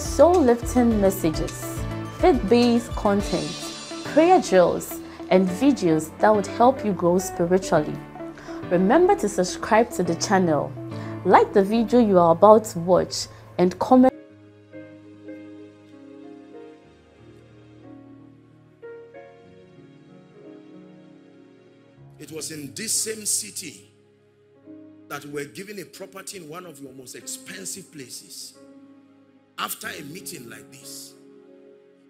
soul-lifting messages, faith-based content, prayer drills, and videos that would help you grow spiritually. Remember to subscribe to the channel, like the video you are about to watch, and comment. It was in this same city that we were given a property in one of your most expensive places. After a meeting like this,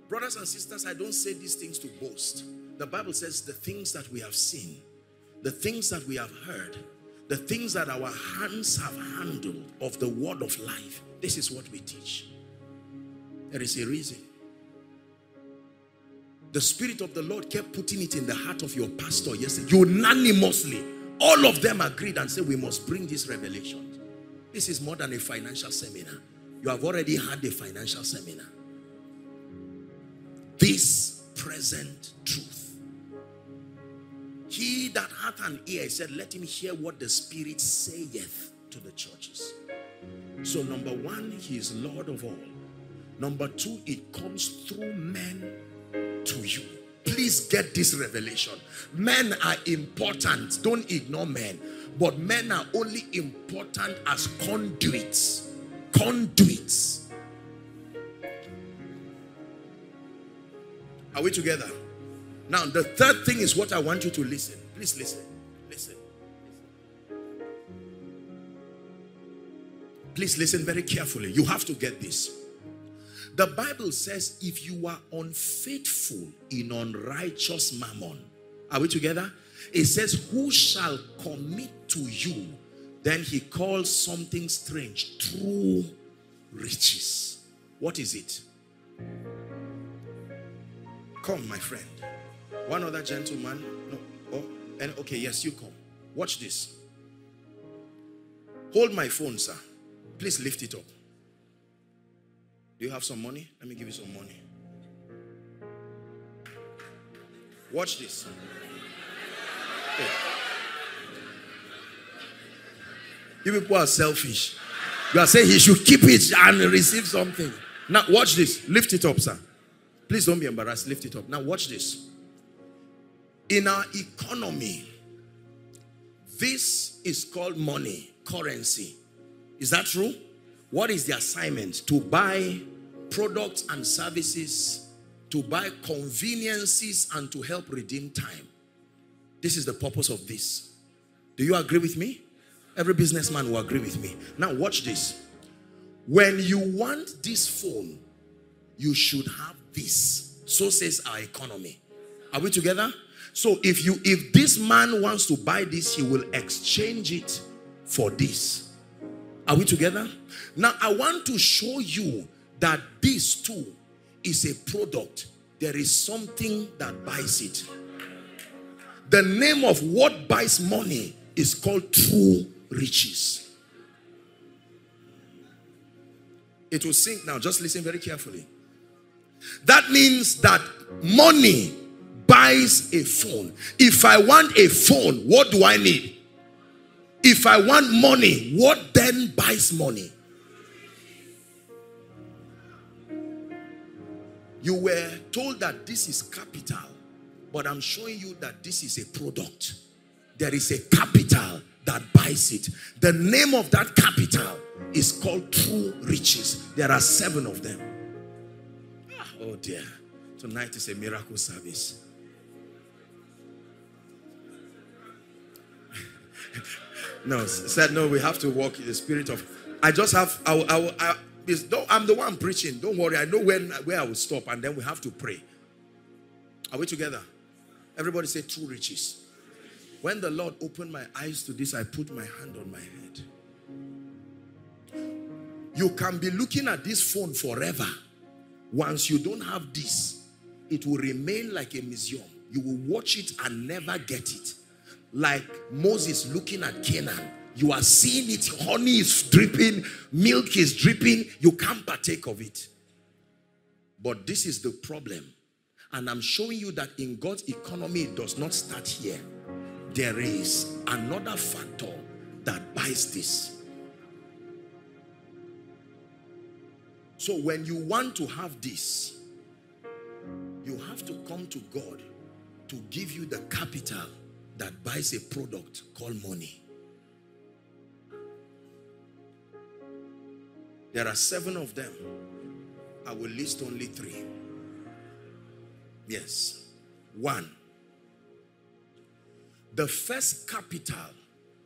brothers and sisters, I don't say these things to boast. The Bible says the things that we have seen, the things that we have heard, the things that our hands have handled of the word of life, this is what we teach. There is a reason. The Spirit of the Lord kept putting it in the heart of your pastor yesterday, unanimously. All of them agreed and said, we must bring this revelation. This is more than a financial seminar. You have already had a financial seminar. This present truth. He that hath an ear, he said, let him hear what the Spirit saith to the churches. So number one, he is Lord of all. Number two, it comes through men to you. Please get this revelation. Men are important. Don't ignore men. But men are only important as conduits. Conduits. Are we together? Now, the third thing is what I want you to listen. Please listen. Listen. Please listen very carefully. You have to get this. The Bible says, if you are unfaithful in unrighteous mammon, are we together? It says, who shall commit to you? Then he calls something strange, true riches. What is it? Come, my friend. One other gentleman. No. Oh, and okay, yes, you come. Watch this. Hold my phone, sir. Please lift it up. Do you have some money? Let me give you some money. Watch this. Hey. You people are selfish. You are saying he should keep it and receive something. Now watch this. Lift it up, sir. Please don't be embarrassed. Lift it up. Now watch this. In our economy, this is called money, currency. Is that true? What is the assignment? To buy products and services, to buy conveniences, and to help redeem time. This is the purpose of this. Do you agree with me? Every businessman will agree with me. Now watch this. When you want this phone, you should have this. So says our economy. Are we together? So if this man wants to buy this, he will exchange it for this. Are we together? Now, I want to show you that this too is a product. There is something that buys it. The name of what buys money is called true riches. It will sink now. Just listen very carefully. That means that money buys a phone. If I want a phone, what do I need? If I want money, what then buys money? You were told that this is capital, but I'm showing you that this is a product. There is a capital that buys it. The name of that capital is called true riches. There are 7 of them. Oh dear, tonight is a miracle service. No, said no, we have to walk in the spirit of. I just have, I'm the one preaching. Don't worry, I know where I will stop, and then we have to pray. Are we together? Everybody say true riches. When the Lord opened my eyes to this, I put my hand on my head. You can be looking at this phone forever. Once you don't have this, it will remain like a museum. You will watch it and never get it. Like Moses looking at Canaan. You are seeing it. Honey is dripping. Milk is dripping. You can't partake of it. But this is the problem. And I'm showing you that in God's economy, it does not start here. There is another factor that buys this. So when you want to have this, you have to come to God to give you the capital that buys a product called money. There are 7 of them. I will list only 3. Yes. 1. The first capital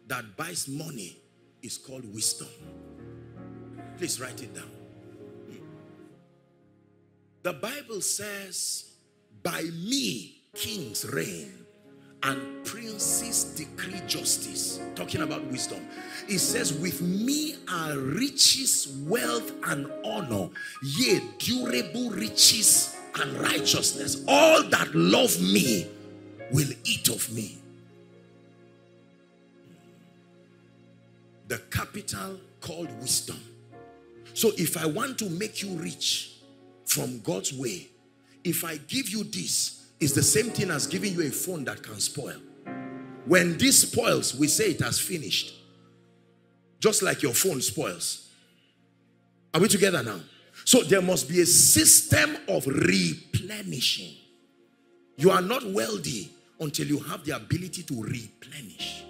that buys money is called wisdom. Please write it down. The Bible says, by me kings reign and princes decree justice. Talking about wisdom. It says, with me are riches, wealth, and honor, yea, durable riches and righteousness. All that love me will eat of me. The capital called wisdom. So if I want to make you rich from God's way, if I give you this, it's the same thing as giving you a phone that can spoil. When this spoils, we say it has finished. Just like your phone spoils. Are we together now? So there must be a system of replenishing. You are not wealthy until you have the ability to replenish.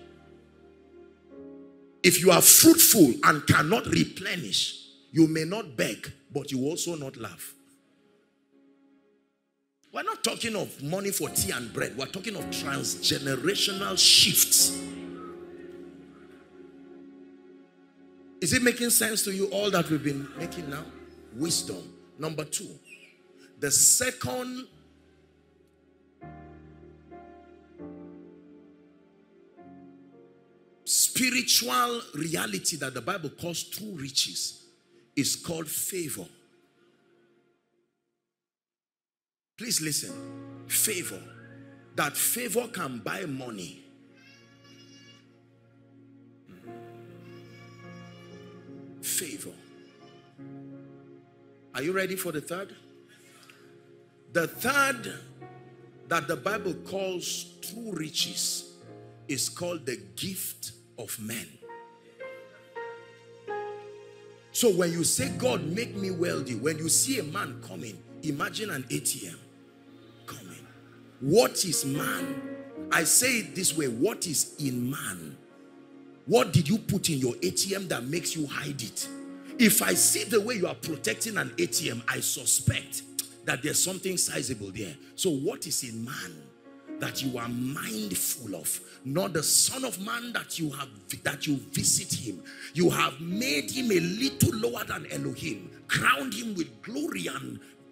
If you are fruitful and cannot replenish, you may not beg, but you also not laugh. We're not talking of money for tea and bread. We're talking of transgenerational shifts. Is it making sense to you, all that we've been making now? Wisdom. Number 2. The second spiritual reality that the Bible calls true riches is called favor. Please listen. Favor. That favor can buy money. Favor. Are you ready for the third? The third that the Bible calls true riches is called the gift of men. So when you say, God, make me wealthy, when you see a man coming, imagine an ATM coming. What is man? I say it this way, what is in man? What did you put in your ATM that makes you hide it? If I see the way you are protecting an ATM, I suspect that there's something sizable there. So what is in man that you are mindful of? Not the Son of Man that you visit him. You have made him a little lower than Elohim, crowned him with glory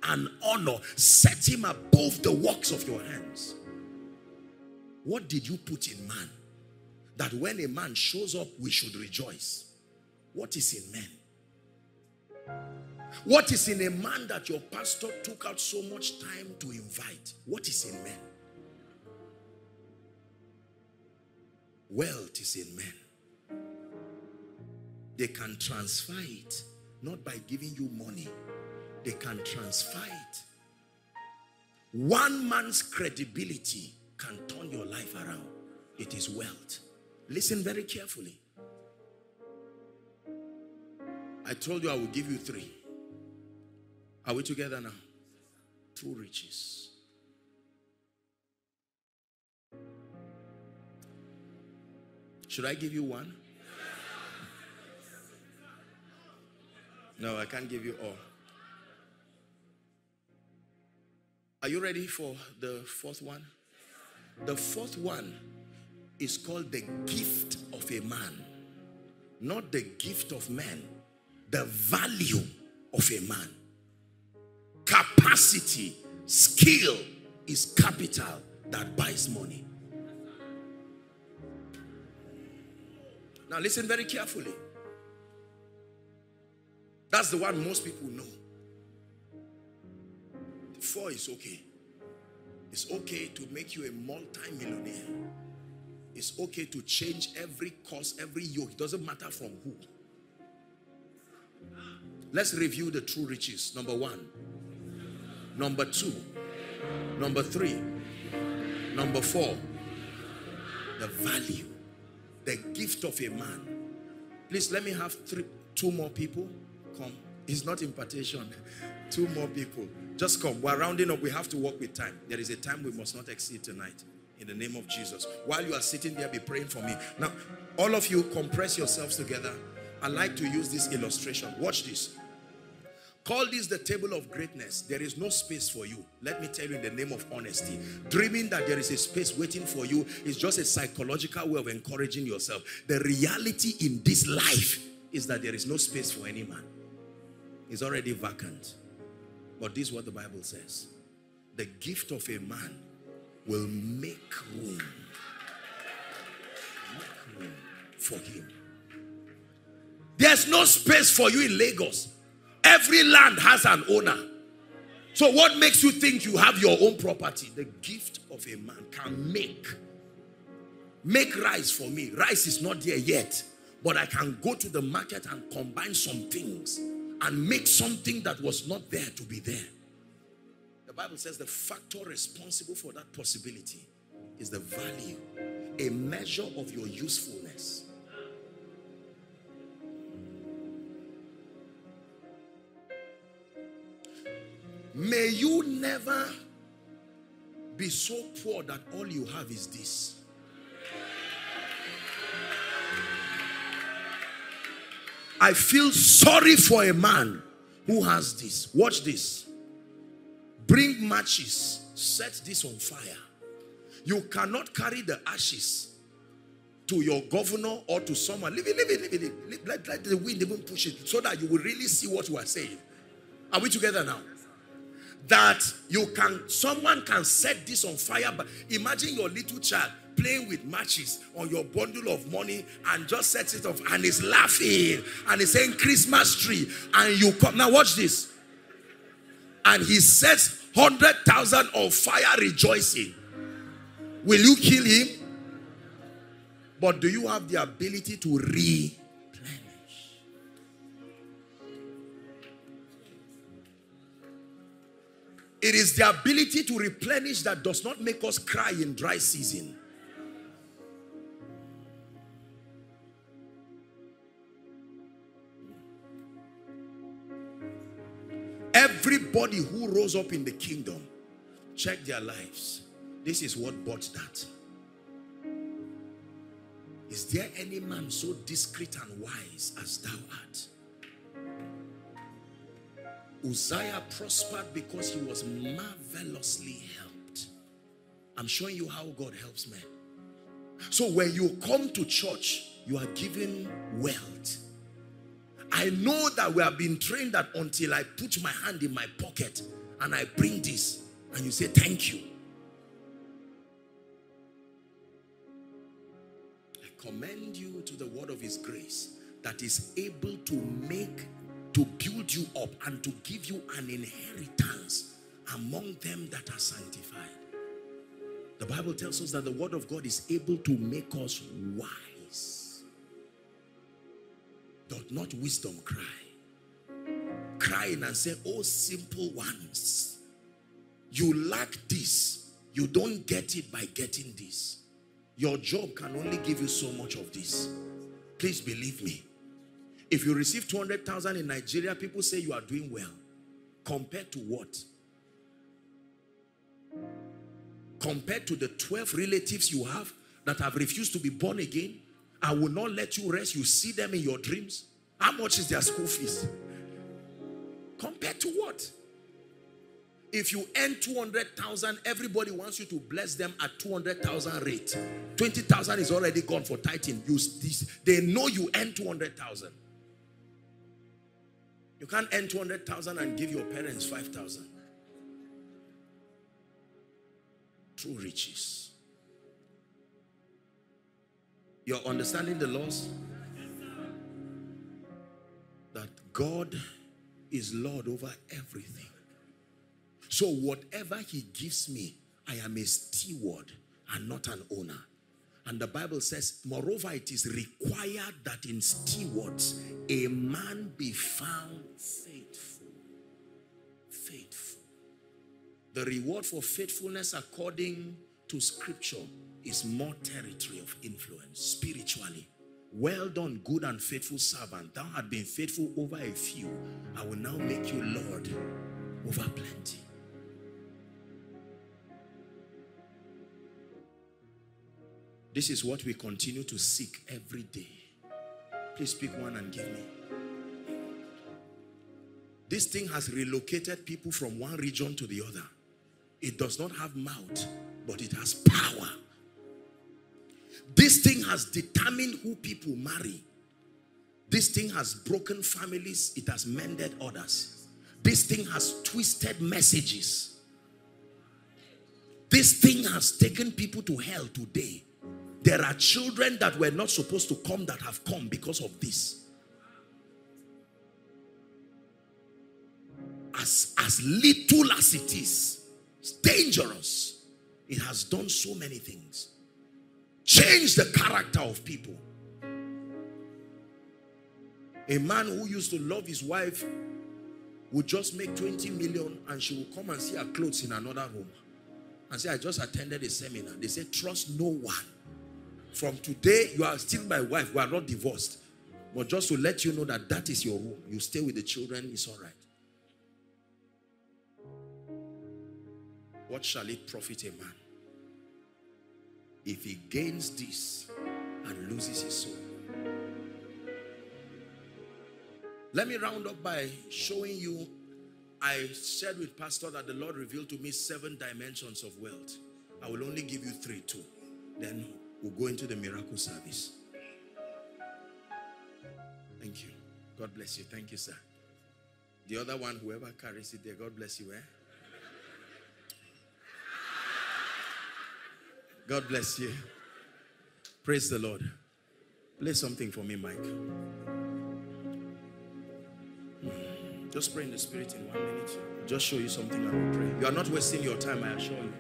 and honor, set him above the works of your hands. What did you put in man that when a man shows up, we should rejoice? What is in men? What is in a man that your pastor took out so much time to invite? What is in men? Wealth is in men. They can transfer it, not by giving you money. They can transfer it. One man's credibility can turn your life around. It is wealth. Listen very carefully. I told you I will give you 3. Are we together now? True riches. Should I give you 1? No, I can't give you all. Are you ready for the fourth one? The fourth one is called the gift of a man. Not the gift of man. The value of a man. Capacity, skill is capital that buys money. Now listen very carefully. That's the one most people know. The four is okay. It's okay to make you a multi-millionaire. It's okay to change every course, every yoke. It doesn't matter from who. Let's review the true riches. Number one. Number two. Number three. Number four. The value. The gift of a man. Please let me have two more people. Come. It's not impartation. Two more people. Just come. We're rounding up. We have to work with time. There is a time we must not exceed tonight. In the name of Jesus. While you are sitting there, be praying for me. Now, all of you compress yourselves together. I like to use this illustration. Watch this. Call this the table of greatness. There is no space for you. Let me tell you in the name of honesty. Dreaming that there is a space waiting for you is just a psychological way of encouraging yourself. The reality in this life is that there is no space for any man. It's already vacant. But this is what the Bible says. The gift of a man will make room for him. There's no space for you in Lagos. Every land has an owner. So what makes you think you have your own property? The gift of a man can make rice for me. Rice is not there yet, but I can go to the market and combine some things and make something that was not there to be there. The Bible says the factor responsible for that possibility is the value, a measure of your usefulness. May you never be so poor that all you have is this. I feel sorry for a man who has this. Watch this. Bring matches. Set this on fire. You cannot carry the ashes to your governor or to someone. Leave it. Let the wind even push it so that you will really see what you are saying. Are we together now? That someone can set this on fire. But imagine your little child playing with matches on your bundle of money and just sets it off and is laughing and is saying Christmas tree, and you come. Now watch this. And he sets 100,000 on fire rejoicing. Will you kill him? But do you have the ability to replenish? It is the ability to replenish that does not make us cry in dry season. Everybody who rose up in the kingdom, check their lives. This is what bought that. Is there any man so discreet and wise as thou art? Uzziah prospered because he was marvelously helped. I'm showing you how God helps men. So when you come to church, you are given wealth. I know that we have been trained that until I put my hand in my pocket and I bring this, and you say thank you. I commend you to the word of his grace that is able to build you up and to give you an inheritance among them that are sanctified. The Bible tells us that the word of God is able to make us wise. Doth not wisdom cry? Crying and say, oh simple ones, you lack this. You don't get it by getting this. Your job can only give you so much of this. Please believe me. If you receive 200,000 in Nigeria, people say you are doing well. Compared to what? Compared to the 12 relatives you have that have refused to be born again, I will not let you rest. You see them in your dreams. How much is their school fees? Compared to what? If you earn 200,000, everybody wants you to bless them at 200,000 rate. 20,000 is already gone for tithing. They know you earn 200,000. You can't earn 200,000 and give your parents 5,000. True riches. You're understanding the laws? That God is Lord over everything. So whatever he gives me, I am a steward and not an owner. And the Bible says, moreover, it is required that in stewards, a man be found faithful. Faithful. The reward for faithfulness according to scripture is more territory of influence spiritually. Well done, good and faithful servant. Thou hast been faithful over a few. I will now make you Lord over plenty. This is what we continue to seek every day. Please pick one and give me. This thing has relocated people from one region to the other. It does not have mouth, but it has power. This thing has determined who people marry. This thing has broken families. It has mended others. This thing has twisted messages. This thing has taken people to hell today. There are children that were not supposed to come that have come because of this. As little as it is, it's dangerous. It has done so many things. Change the character of people. A man who used to love his wife would just make 20 million and she will come and see her clothes in another room and say, I just attended a seminar. They say, trust no one. From today, you are still my wife. We are not divorced. But just to let you know that that is your room. You stay with the children. It's all right. What shall it profit a man if he gains this and loses his soul? Let me round up by showing you, I shared with Pastor that the Lord revealed to me 7 dimensions of wealth. I will only give you 3, 2. Then we'll go into the miracle service. Thank you. God bless you. Thank you, sir. The other one, whoever carries it there, God bless you, eh? God bless you. Praise the Lord. Play something for me, Mike. Just pray in the spirit in 1 minute. I'll just show you something I will pray. You are not wasting your time, I assure you.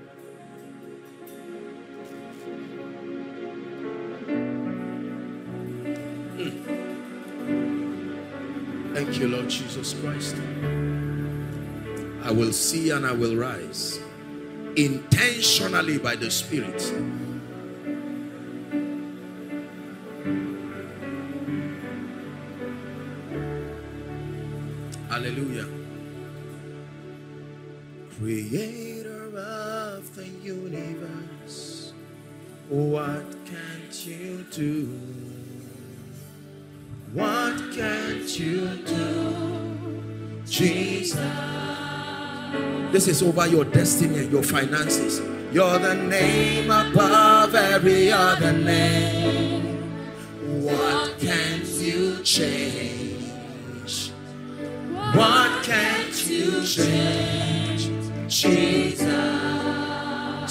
Thank you, Lord Jesus Christ. I will see and I will rise. Intentionally by the Spirit. Hallelujah. Creator of the universe, what can't you do? What can't you do, Jesus? This is over your destiny and your finances. You're the name above every other name. What can't you change? What can't you change? Jesus.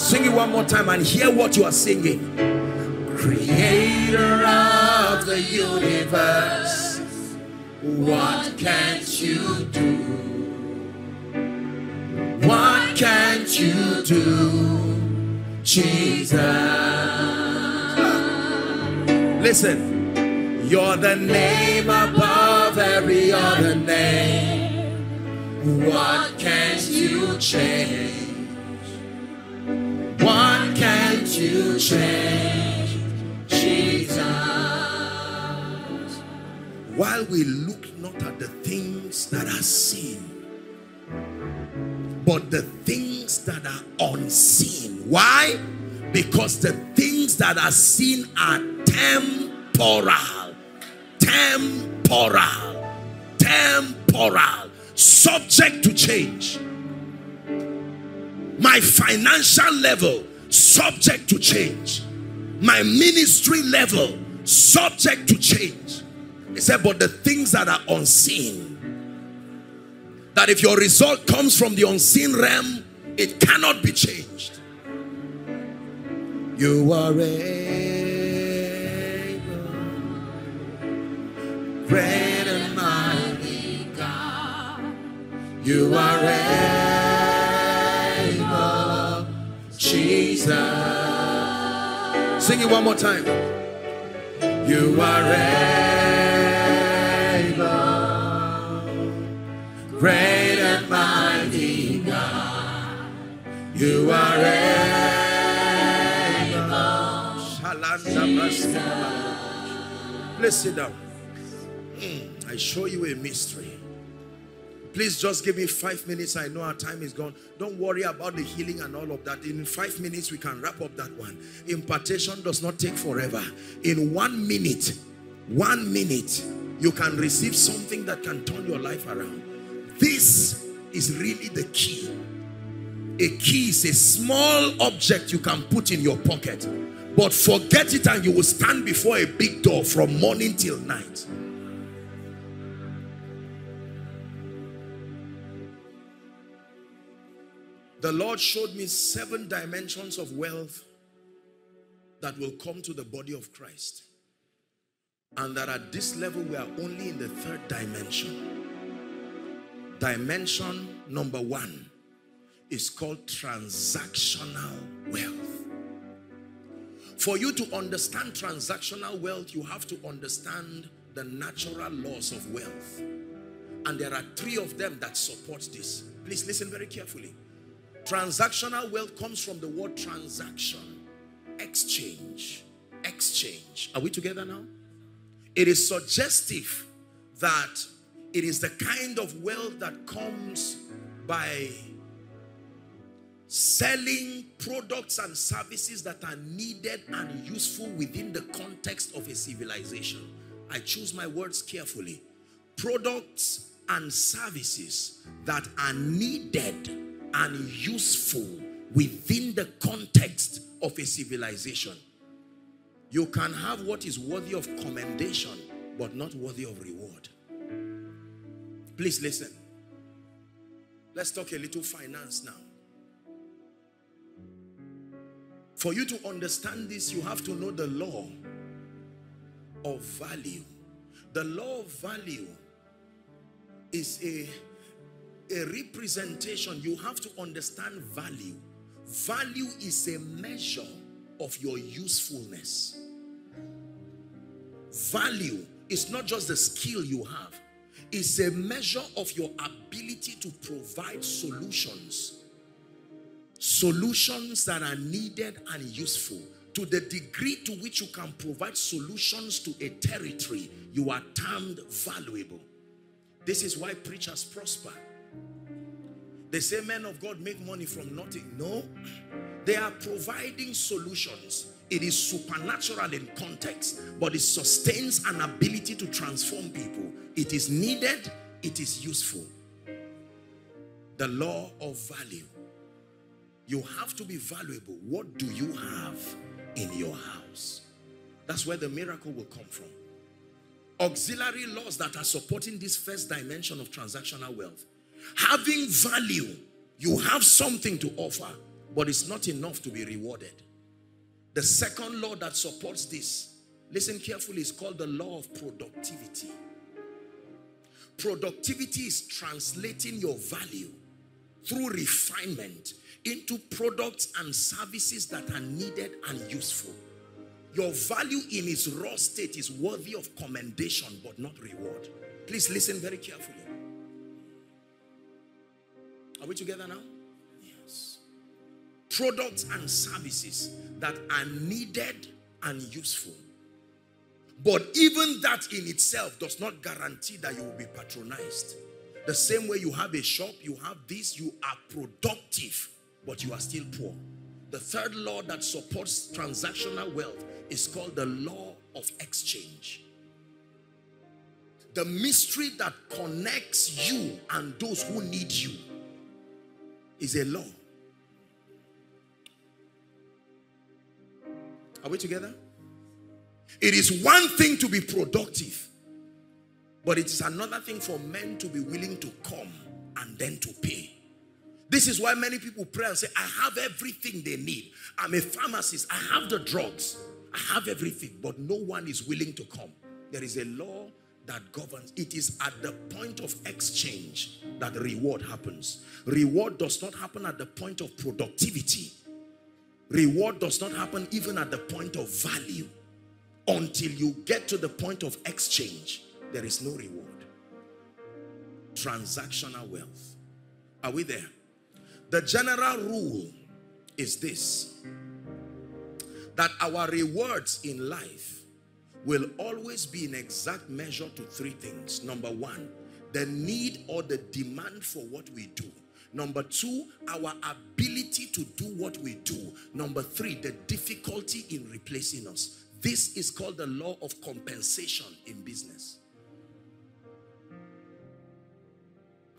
Sing it one more time and hear what you are singing. Creator of the universe, what can't you do? What can't you do, Jesus? Listen, you're the name above every other name. What can't you change? What can't you change, Jesus? While we look not at the things that are seen, but the things that are unseen. Why? Because the things that are seen are temporal. Temporal. Temporal. Subject to change. My financial level, subject to change. My ministry level, subject to change. He said, but the things that are unseen, that if your result comes from the unseen realm, it cannot be changed. You are able, great and mighty God. You are able, Jesus. Sing it one more time. You are able, great and mighty God. You are able, Jesus. Please sit down. I show you a mystery. Please just give me 5 minutes. I know our time is gone. Don't worry about the healing and all of that. In 5 minutes, we can wrap up that one. Impartation does not take forever. In 1 minute, 1 minute, you can receive something that can turn your life around. This is really the key. A key is a small object you can put in your pocket. But forget it and you will stand before a big door from morning till night. The Lord showed me 7 dimensions of wealth that will come to the body of Christ. And that at this level, we are only in the 3rd dimension. Dimension number 1 is called transactional wealth. For you to understand transactional wealth, you have to understand the natural laws of wealth. And there are 3 of them that support this. Please listen very carefully. Transactional wealth comes from the word transaction, exchange. Are we together now? It is suggestive that it is the kind of wealth that comes by selling products and services that are needed and useful within the context of a civilization. I choose my words carefully. Products and services that are needed and useful within the context of a civilization. You can have what is worthy of commendation, but not worthy of reward. Please listen. Let's talk a little finance now. For you to understand this, you have to know the law of value. The law of value is a representation. You have to understand value. Value is a measure of your usefulness. Value is not just the skill you have. It's a measure of your ability to provide solutions. Solutions that are needed and useful. To the degree to which you can provide solutions to a territory, you are termed valuable. This is why preachers prosper. They say men of God make money from nothing. No, they are providing solutions. It is supernatural in context, but it sustains an ability to transform people. It is needed, it is useful. The law of value. You have to be valuable. What do you have in your house? That's where the miracle will come from. Auxiliary laws that are supporting this 1st dimension of transactional wealth. Having value, you have something to offer, but it's not enough to be rewarded. The 2nd law that supports this, listen carefully, is called the law of productivity. Productivity is translating your value through refinement into products and services that are needed and useful. Your value in its raw state is worthy of commendation, but not reward. Please listen very carefully. Are we together now? Yes. Products and services that are needed and useful. But even that in itself does not guarantee that you will be patronized. The same way you have a shop, you have this, you are productive, but you are still poor. The 3rd law that supports transactional wealth is called the law of exchange. The mystery that connects you and those who need you is a law. Are we together? It is one thing to be productive, but it is another thing for men to be willing to come and then to pay. This is why many people pray and say, I have everything they need. I'm a pharmacist. I have the drugs. I have everything, but no one is willing to come. There is a law that governs. It is at the point of exchange that reward happens. Reward does not happen at the point of productivity. Reward does not happen even at the point of value. Until you get to the point of exchange, there is no reward. Transactional wealth. Are we there? The general rule is this: that our rewards in life will always be in exact measure to three things. Number one, the need or the demand for what we do. Number two, our ability to do what we do. Number three, the difficulty in replacing us. This is called the law of compensation in business.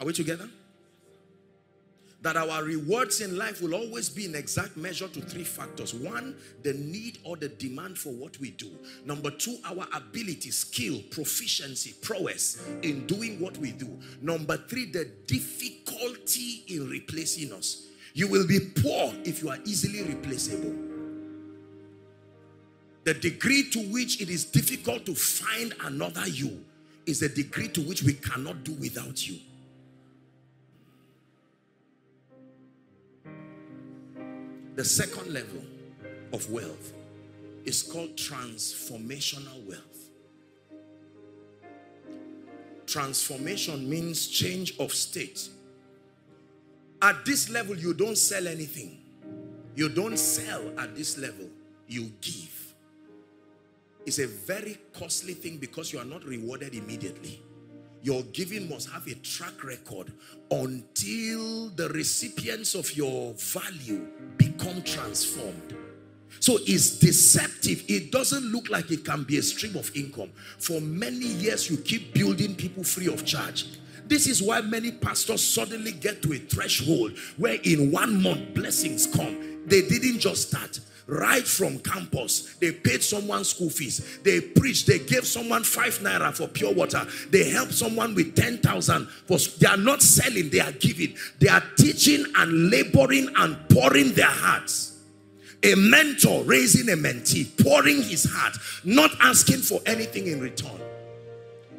Are we together? That our rewards in life will always be in exact measure to three factors. One, the need or the demand for what we do. Number two, our ability, skill, proficiency, prowess in doing what we do. Number three, the difficulty in replacing us. You will be poor if you are easily replaceable. The degree to which it is difficult to find another you is the degree to which we cannot do without you. The second level of wealth is called transformational wealth. Transformation means change of state. At this level, you don't sell anything. You don't sell at this level. You give. It's a very costly thing because you are not rewarded immediately. Your giving must have a track record until the recipients of your value become transformed. So it's deceptive. It doesn't look like it can be a stream of income. For many years, you keep building people free of charge. This is why many pastors suddenly get to a threshold where in 1 month, blessings come. They didn't just start. Right from campus, they paid someone school fees, they preached, they gave someone 5 naira for pure water, they helped someone with 10,000. They are not selling, they are giving. They are teaching and laboring and pouring their hearts. A mentor raising a mentee, pouring his heart, not asking for anything in return.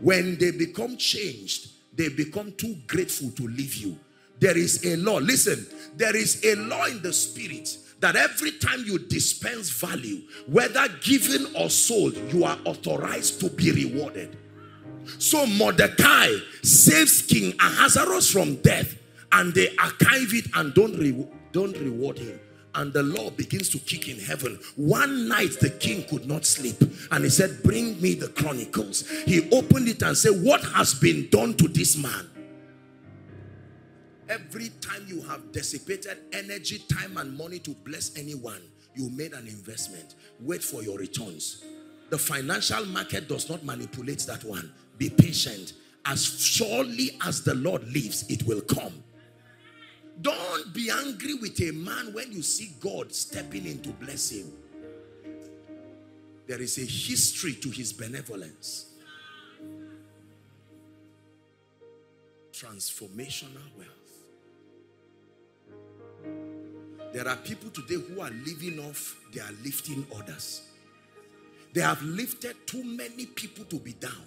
When they become changed, they become too grateful to leave you. There is a law. Listen, there is a law in the spirit that every time you dispense value, whether given or sold, you are authorized to be rewarded. So Mordecai saves King Ahasuerus from death, and they archive it and don't reward him. And the law begins to kick in heaven. One night the king could not sleep, and he said, "Bring me the chronicles." He opened it and said, "What has been done to this man?" Every time you have dissipated energy, time, and money to bless anyone, you made an investment. Wait for your returns. The financial market does not manipulate that one. Be patient. As surely as the Lord lives, it will come. Don't be angry with a man when you see God stepping in to bless him. There is a history to his benevolence. Transformational wealth. There are people today who are living off, they are lifting others. They have lifted too many people to be down.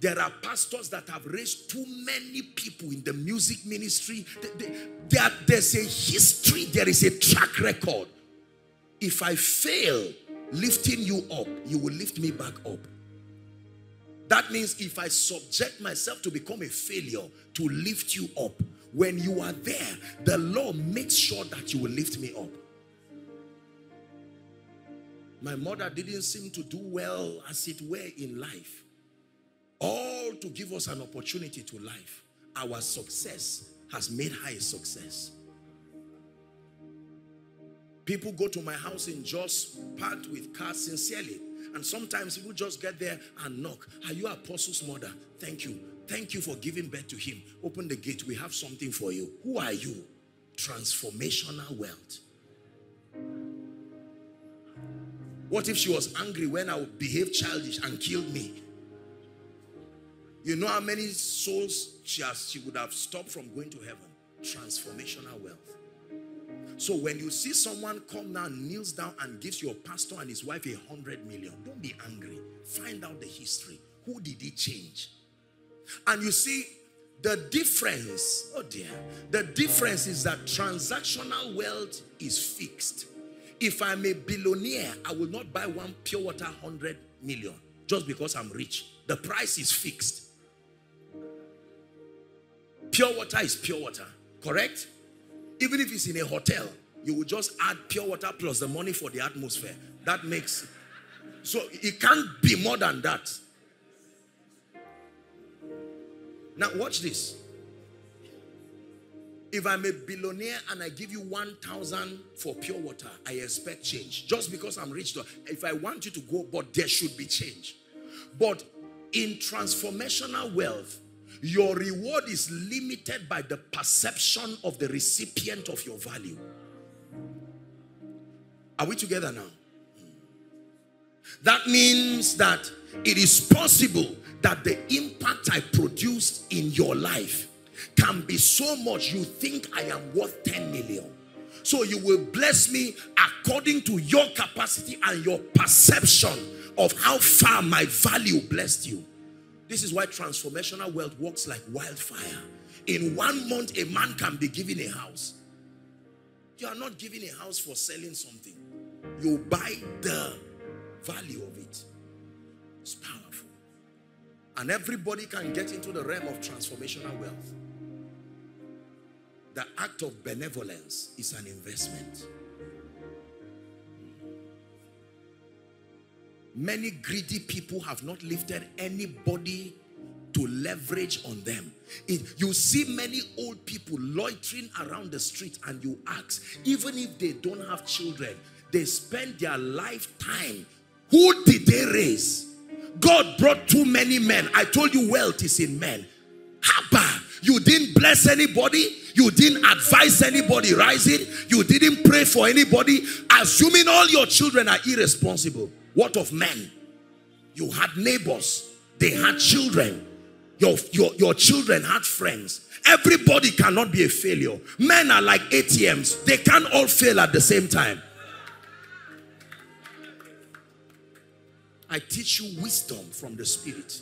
There are pastors that have raised too many people in the music ministry. There's a history, there is a track record. If I fail lifting you up, you will lift me back up. That means if I subject myself to become a failure to lift you up, when you are there, the law makes sure that you will lift me up. My mother didn't seem to do well, as it were, in life. All to give us an opportunity to life. Our success has made her a success. People go to my house and just parked with cars sincerely. And sometimes people just get there and knock. "Are you Apostle's mother? Thank you. Thank you for giving birth to him. Open the gate. We have something for you." Who are you? Transformational wealth. What if she was angry when I behaved childish and killed me? You know how many souls she would have stopped from going to heaven? Transformational wealth. So when you see someone come now, kneels down and gives your pastor and his wife 100 million, don't be angry. Find out the history. Who did he change? And you see, the difference, oh dear, the difference is that transactional wealth is fixed. If I'm a billionaire, I will not buy one pure water 100 million just because I'm rich. The price is fixed. Pure water is pure water, correct? Even if it's in a hotel, you will just add pure water plus the money for the atmosphere. That makes, so it can't be more than that. Now watch this. If I'm a billionaire and I give you 1,000 for pure water, I expect change. Just because I'm rich, if I want you to go, but there should be change. But in transformational wealth, your reward is limited by the perception of the recipient of your value. Are we together now? That means that it is possible that the impact I produced in your life can be so much you think I am worth 10 million. So you will bless me according to your capacity and your perception of how far my value blessed you. This is why transformational wealth works like wildfire. In 1 month, a man can be given a house. You are not given a house for selling something. You buy the value of it. It's powerful. And everybody can get into the realm of transformational wealth. The act of benevolence is an investment. Many greedy people have not lifted anybody to leverage on them. You see many old people loitering around the street, and you ask, even if they don't have children, they spend their lifetime. Who did they raise? God brought too many men. I told you wealth is in men. Haba, you didn't bless anybody. You didn't advise anybody rising. You didn't pray for anybody. Assuming all your children are irresponsible. What of men? You had neighbors. They had children. Your children had friends. Everybody cannot be a failure. Men are like ATMs. They can't all fail at the same time. I teach you wisdom from the Spirit.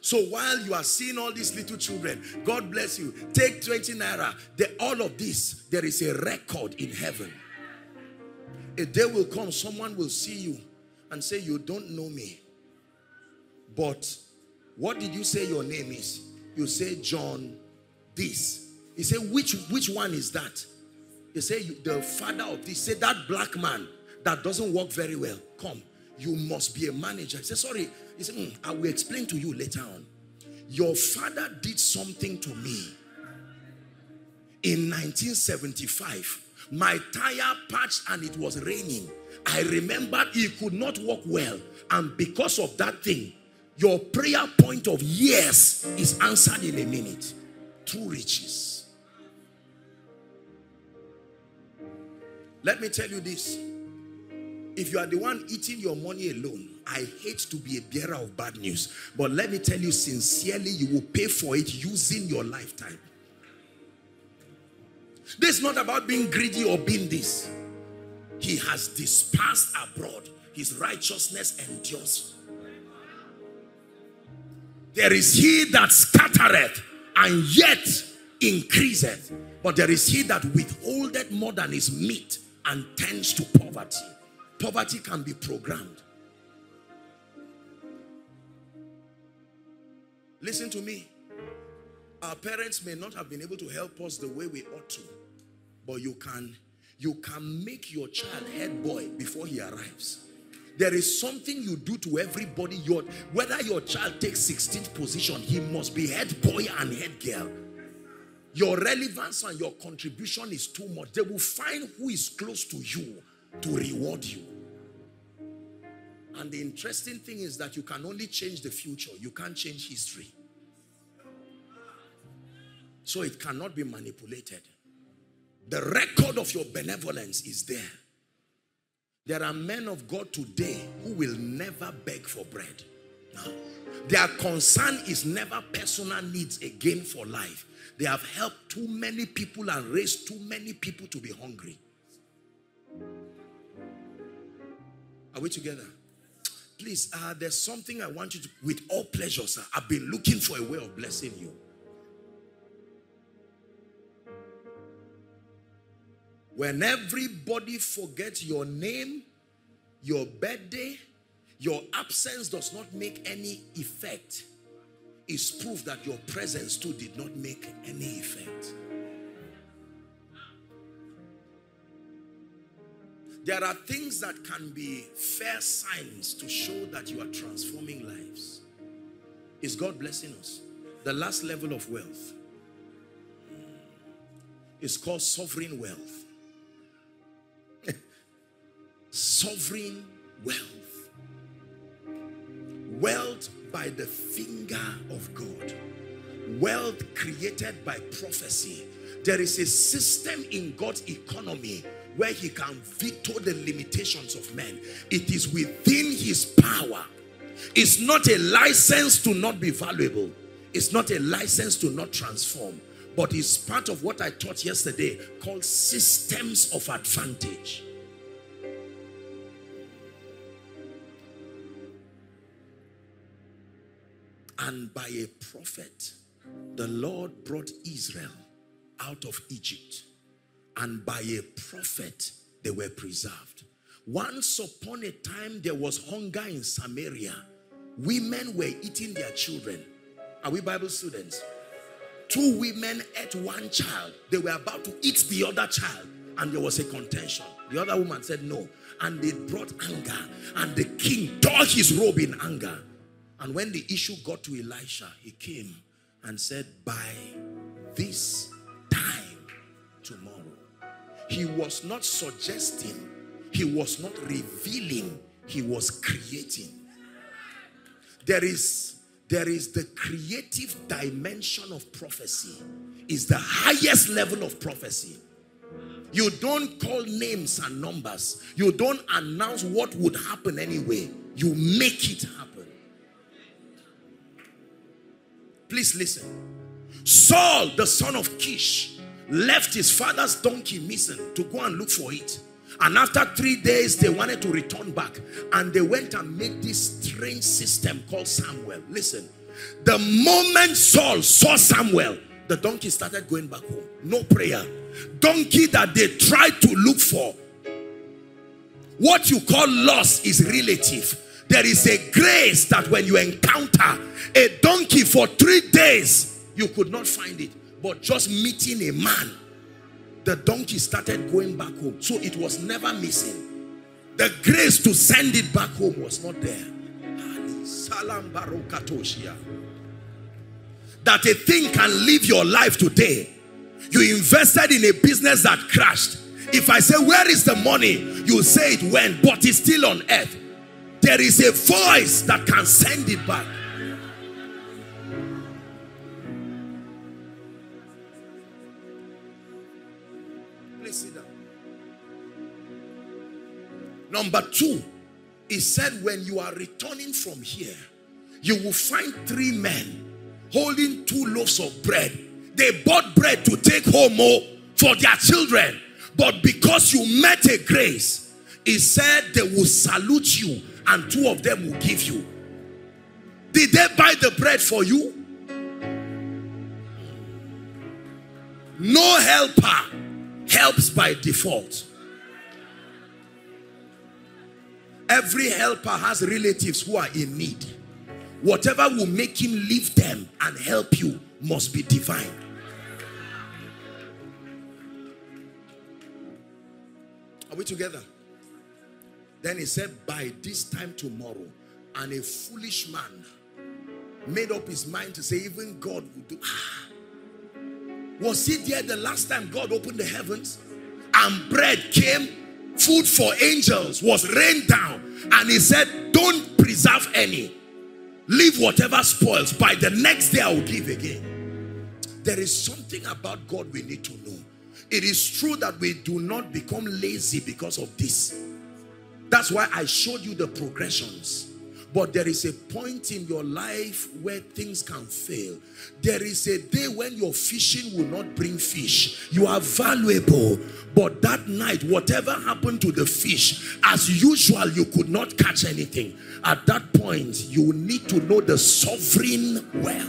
So while you are seeing all these little children, God bless you, take 20 naira, all of this, there is a record in heaven. A day will come, someone will see you and say, you don't know me. But what did you say your name is? You say, John this. He said, which one is that? He said, the father of this. Say, that black man that doesn't work very well, come. You must be a manager. He said, sorry. He said, I will explain to you later on. Your father did something to me. In 1975, my tire patched and it was raining. I remembered he could not walk well. And because of that thing, your prayer point of yes is answered in a minute. Through riches. Let me tell you this. If you are the one eating your money alone, I hate to be a bearer of bad news. But let me tell you sincerely, you will pay for it using your lifetime. This is not about being greedy or being this. He has dispersed abroad. His righteousness endures. There is he that scattereth and yet increaseth. But there is he that withholdeth more than is meet and tends to poverty. Poverty can be programmed. Listen to me. Our parents may not have been able to help us the way we ought to, but you can make your child head boy before he arrives. There is something you do to everybody. Whether your child takes 16th position, he must be head boy and head girl. Your relevance and your contribution is too much. They will find who is close to you to reward you. And the interesting thing is that you can only change the future. You can't change history. So it cannot be manipulated. The record of your benevolence is there. There are men of God today who will never beg for bread. No. Their concern is never personal needs again for life. They have helped too many people and raised too many people to be hungry. Are we together? Please, there's something I want you to, with all pleasure, sir. I've been looking for a way of blessing you. When everybody forgets your name, your birthday, your absence does not make any effect. It's proof that your presence too did not make any effect. There are things that can be fair signs to show that you are transforming lives. Is God blessing us? The last level of wealth is called sovereign wealth. Sovereign wealth. Wealth by the finger of God. Wealth created by prophecy. There is a system in God's economy where he can veto the limitations of men. It is within his power. It's not a license to not be valuable. It's not a license to not transform. But it's part of what I taught yesterday called systems of advantage. And by a prophet, the Lord brought Israel out of Egypt. And by a prophet, they were preserved. Once upon a time, there was hunger in Samaria. Women were eating their children. Are we Bible students? 2 women ate 1 child. They were about to eat the other child. And there was a contention. The other woman said no. And they brought anger. And the king tore his robe in anger. And when the issue got to Elisha, he came and said, by this time tomorrow. He was not suggesting, he was not revealing, he was creating. There is the creative dimension of prophecy. It's the highest level of prophecy. You don't call names and numbers. You don't announce what would happen anyway. You make it happen. Please listen. Saul, the son of Kish, left his father's donkey missing to go and look for it. And after 3 days, they wanted to return back. And they went and made this strange system called Samuel. Listen, the moment Saul saw Samuel, the donkey started going back home. No prayer. Donkey that they tried to look for. What you call loss is relative. There is a grace that when you encounter a donkey for 3 days, you could not find it. But just meeting a man, the donkey started going back home. So it was never missing. The grace to send it back home was not there. That a thing can live your life today. You invested in a business that crashed. If I say, where is the money? You say it went, but it's still on earth. There is a voice that can send it back. Number 2, he said, when you are returning from here, you will find 3 men holding 2 loaves of bread. They bought bread to take home for their children. But because you met a grace, he said they will salute you and 2 of them will give you. Did they buy the bread for you? No helper helps by default. Every helper has relatives who are in need. Whatever will make him leave them and help you must be divine. Are we together? Then he said, by this time tomorrow, and a foolish man made up his mind to say, even God would do. Was he there the last time God opened the heavens and bread came? Food for angels was rained down, and he said, don't preserve any. Leave whatever spoils. By the next day I will give again. There is something about God we need to know. It is true that we do not become lazy because of this. That's why I showed you the progressions. But there is a point in your life where things can fail. There is a day when your fishing will not bring fish. You are valuable, but that night, whatever happened to the fish, as usual, you could not catch anything. At that point, you need to know the sovereign well.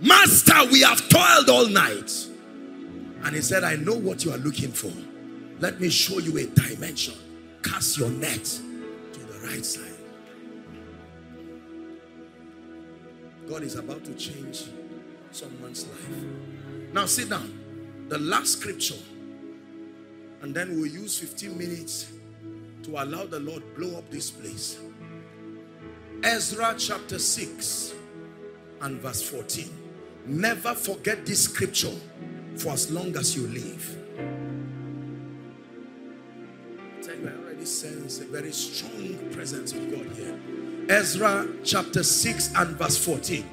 Master, we have toiled all night. And he said, I know what you are looking for. Let me show you a dimension. Cast your net to the right side. God is about to change someone's life. Now sit down. The last scripture. And then we'll use 15 minutes to allow the Lord blow up this place. Ezra chapter 6 and verse 14. Never forget this scripture for as long as you live. I already sense a very strong presence of God here. Ezra chapter 6 and verse 14.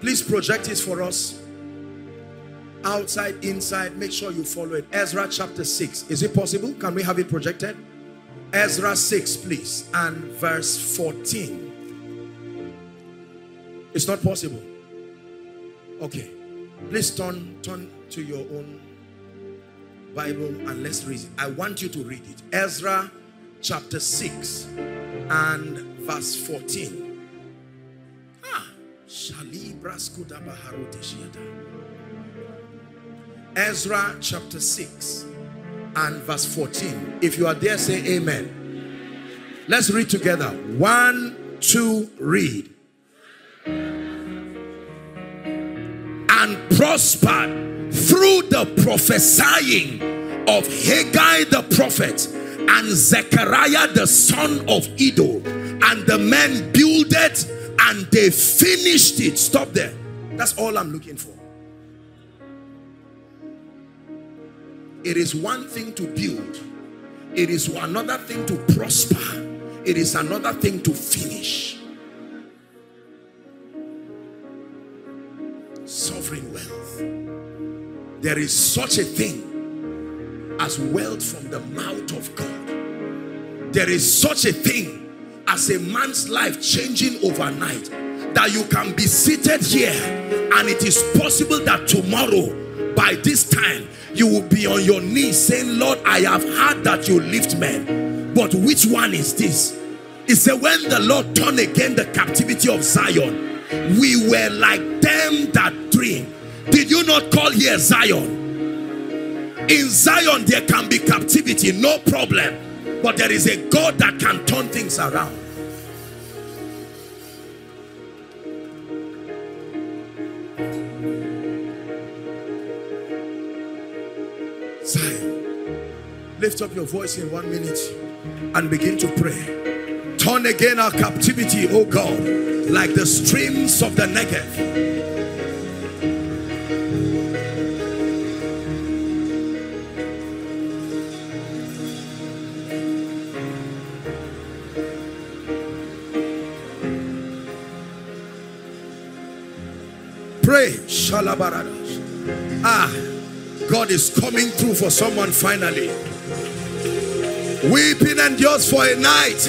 Please project it for us. Outside, inside, make sure you follow it. Ezra chapter 6. Is it possible? Can we have it projected? Ezra 6, please. And verse 14. It's not possible. Okay. Please turn to your own Bible and let's read it. I want you to read it. Ezra chapter 6 and verse 14. Ezra chapter 6 and verse 14. If you are there, say amen. Let's read together. 1, 2, read. And prospered through the prophesying of Haggai the prophet and Zechariah the son of Iddo, and the men builded and they finished it. Stop there. That's all I'm looking for. It is one thing to build. It is another thing to prosper. It is another thing to finish. Sovereign wealth. There is such a thing as wealth from the mouth of God. There is such a thing as a man's life changing overnight, that you can be seated here and it is possible that tomorrow by this time you will be on your knees saying, Lord, I have heard that you lift men, but which one is this? It said, when the Lord turned again the captivity of Zion, we were like them that dream. Did you not call here Zion? In Zion there can be captivity, no problem. But there is a God that can turn things around. Zion, lift up your voice in 1 minute and begin to pray. Turn again our captivity, O God, like the streams of the Negev. God is coming through for someone finally. Weeping endures for a night,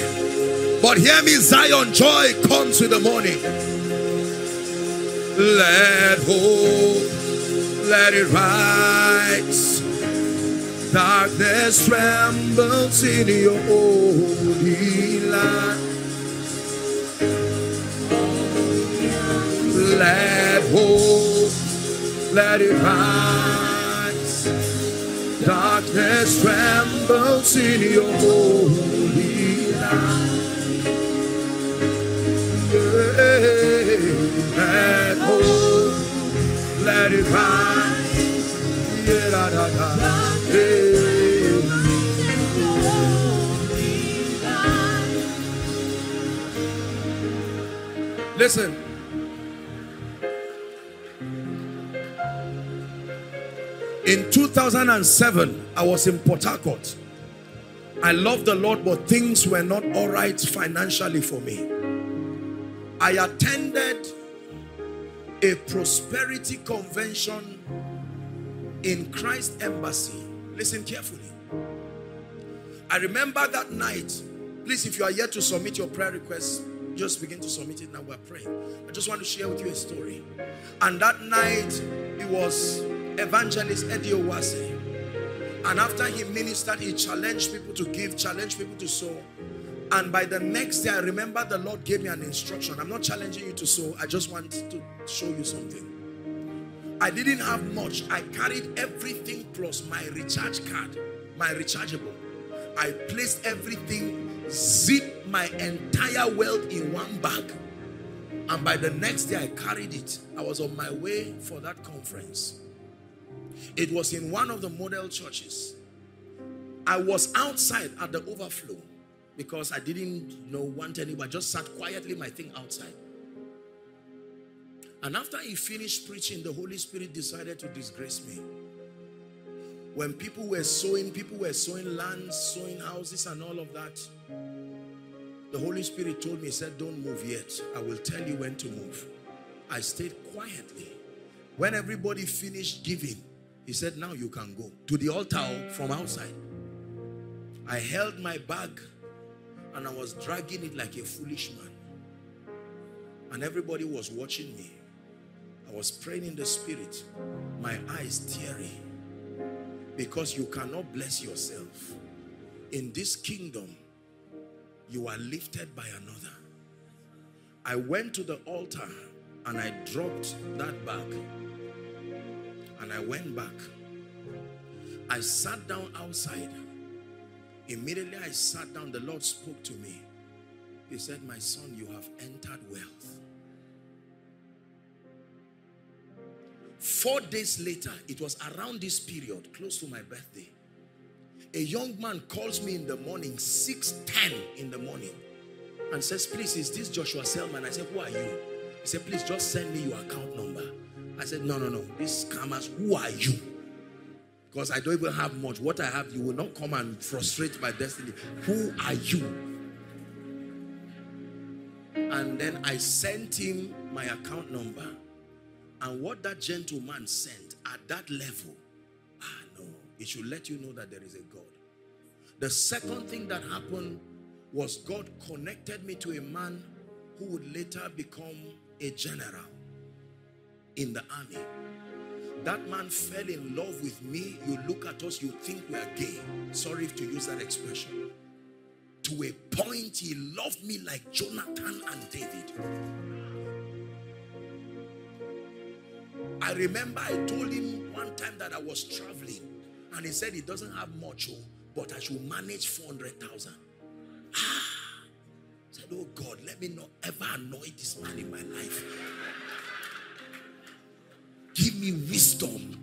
but hear me, Zion, joy comes with the morning. Let hope, let it rise. Darkness trembles in your holy light. Let hope, let it rise. Darkness trembles in your holy light. Let hope, let it rise. Yeah, da, da, da. Yeah. Listen. In 2007, I was in Port Harcourt. I loved the Lord, but things were not all right financially for me. I attended a prosperity convention in Christ Embassy. Listen carefully. I remember that night. Please, if you are yet to submit your prayer request, just begin to submit it now. We're praying. I just want to share with you a story. And that night, it was Evangelist Eddie Owase. And after he ministered, he challenged people to give, challenged people to sow. And by the next day, I remember the Lord gave me an instruction. I'm not challenging you to sow. I just want to show you something. I didn't have much. I carried everything plus my recharge card, my rechargeable. I placed everything, zipped my entire wealth in one bag. And by the next day, I carried it. I was on my way for that conference. It was in one of the model churches. I was outside at the overflow, because I didn't want anybody. I just sat quietly my thing outside. And after he finished preaching, the Holy Spirit decided to disgrace me. When people were sowing lands, sowing houses and all of that. The Holy Spirit told me, he said, don't move yet. I will tell you when to move. I stayed quietly. When everybody finished giving, he said, now you can go to the altar from outside. I held my bag and I was dragging it like a foolish man. And everybody was watching me. I was praying in the spirit. My eyes teary. Because you cannot bless yourself. In this kingdom, you are lifted by another. I went to the altar and I dropped that bag. And I went back. I sat down outside. Immediately I sat down, the Lord spoke to me. He said, my son, you have entered wealth. 4 days later, it was around this period, close to my birthday, a young man calls me in the morning, 6:10 in the morning, and says, please, is this Joshua Selman? I said, who are you? He said, please, just send me your account number. I said, no, these scammers, who are you? Because I don't even have much. What I have, you will not come and frustrate my destiny. Who are you? And then I sent him my account number. And what that gentleman sent at that level, no, it should let you know that there is a God. The second thing that happened was God connected me to a man who would later become a general in the army. That man fell in love with me. You look at us, you think we are gay. Sorry to use that expression. To a point, he loved me like Jonathan and David. I remember I told him one time that I was traveling. And he said he doesn't have much, but I should manage 400,000. I said, oh God, let me not ever annoy this man in my life. Give me wisdom.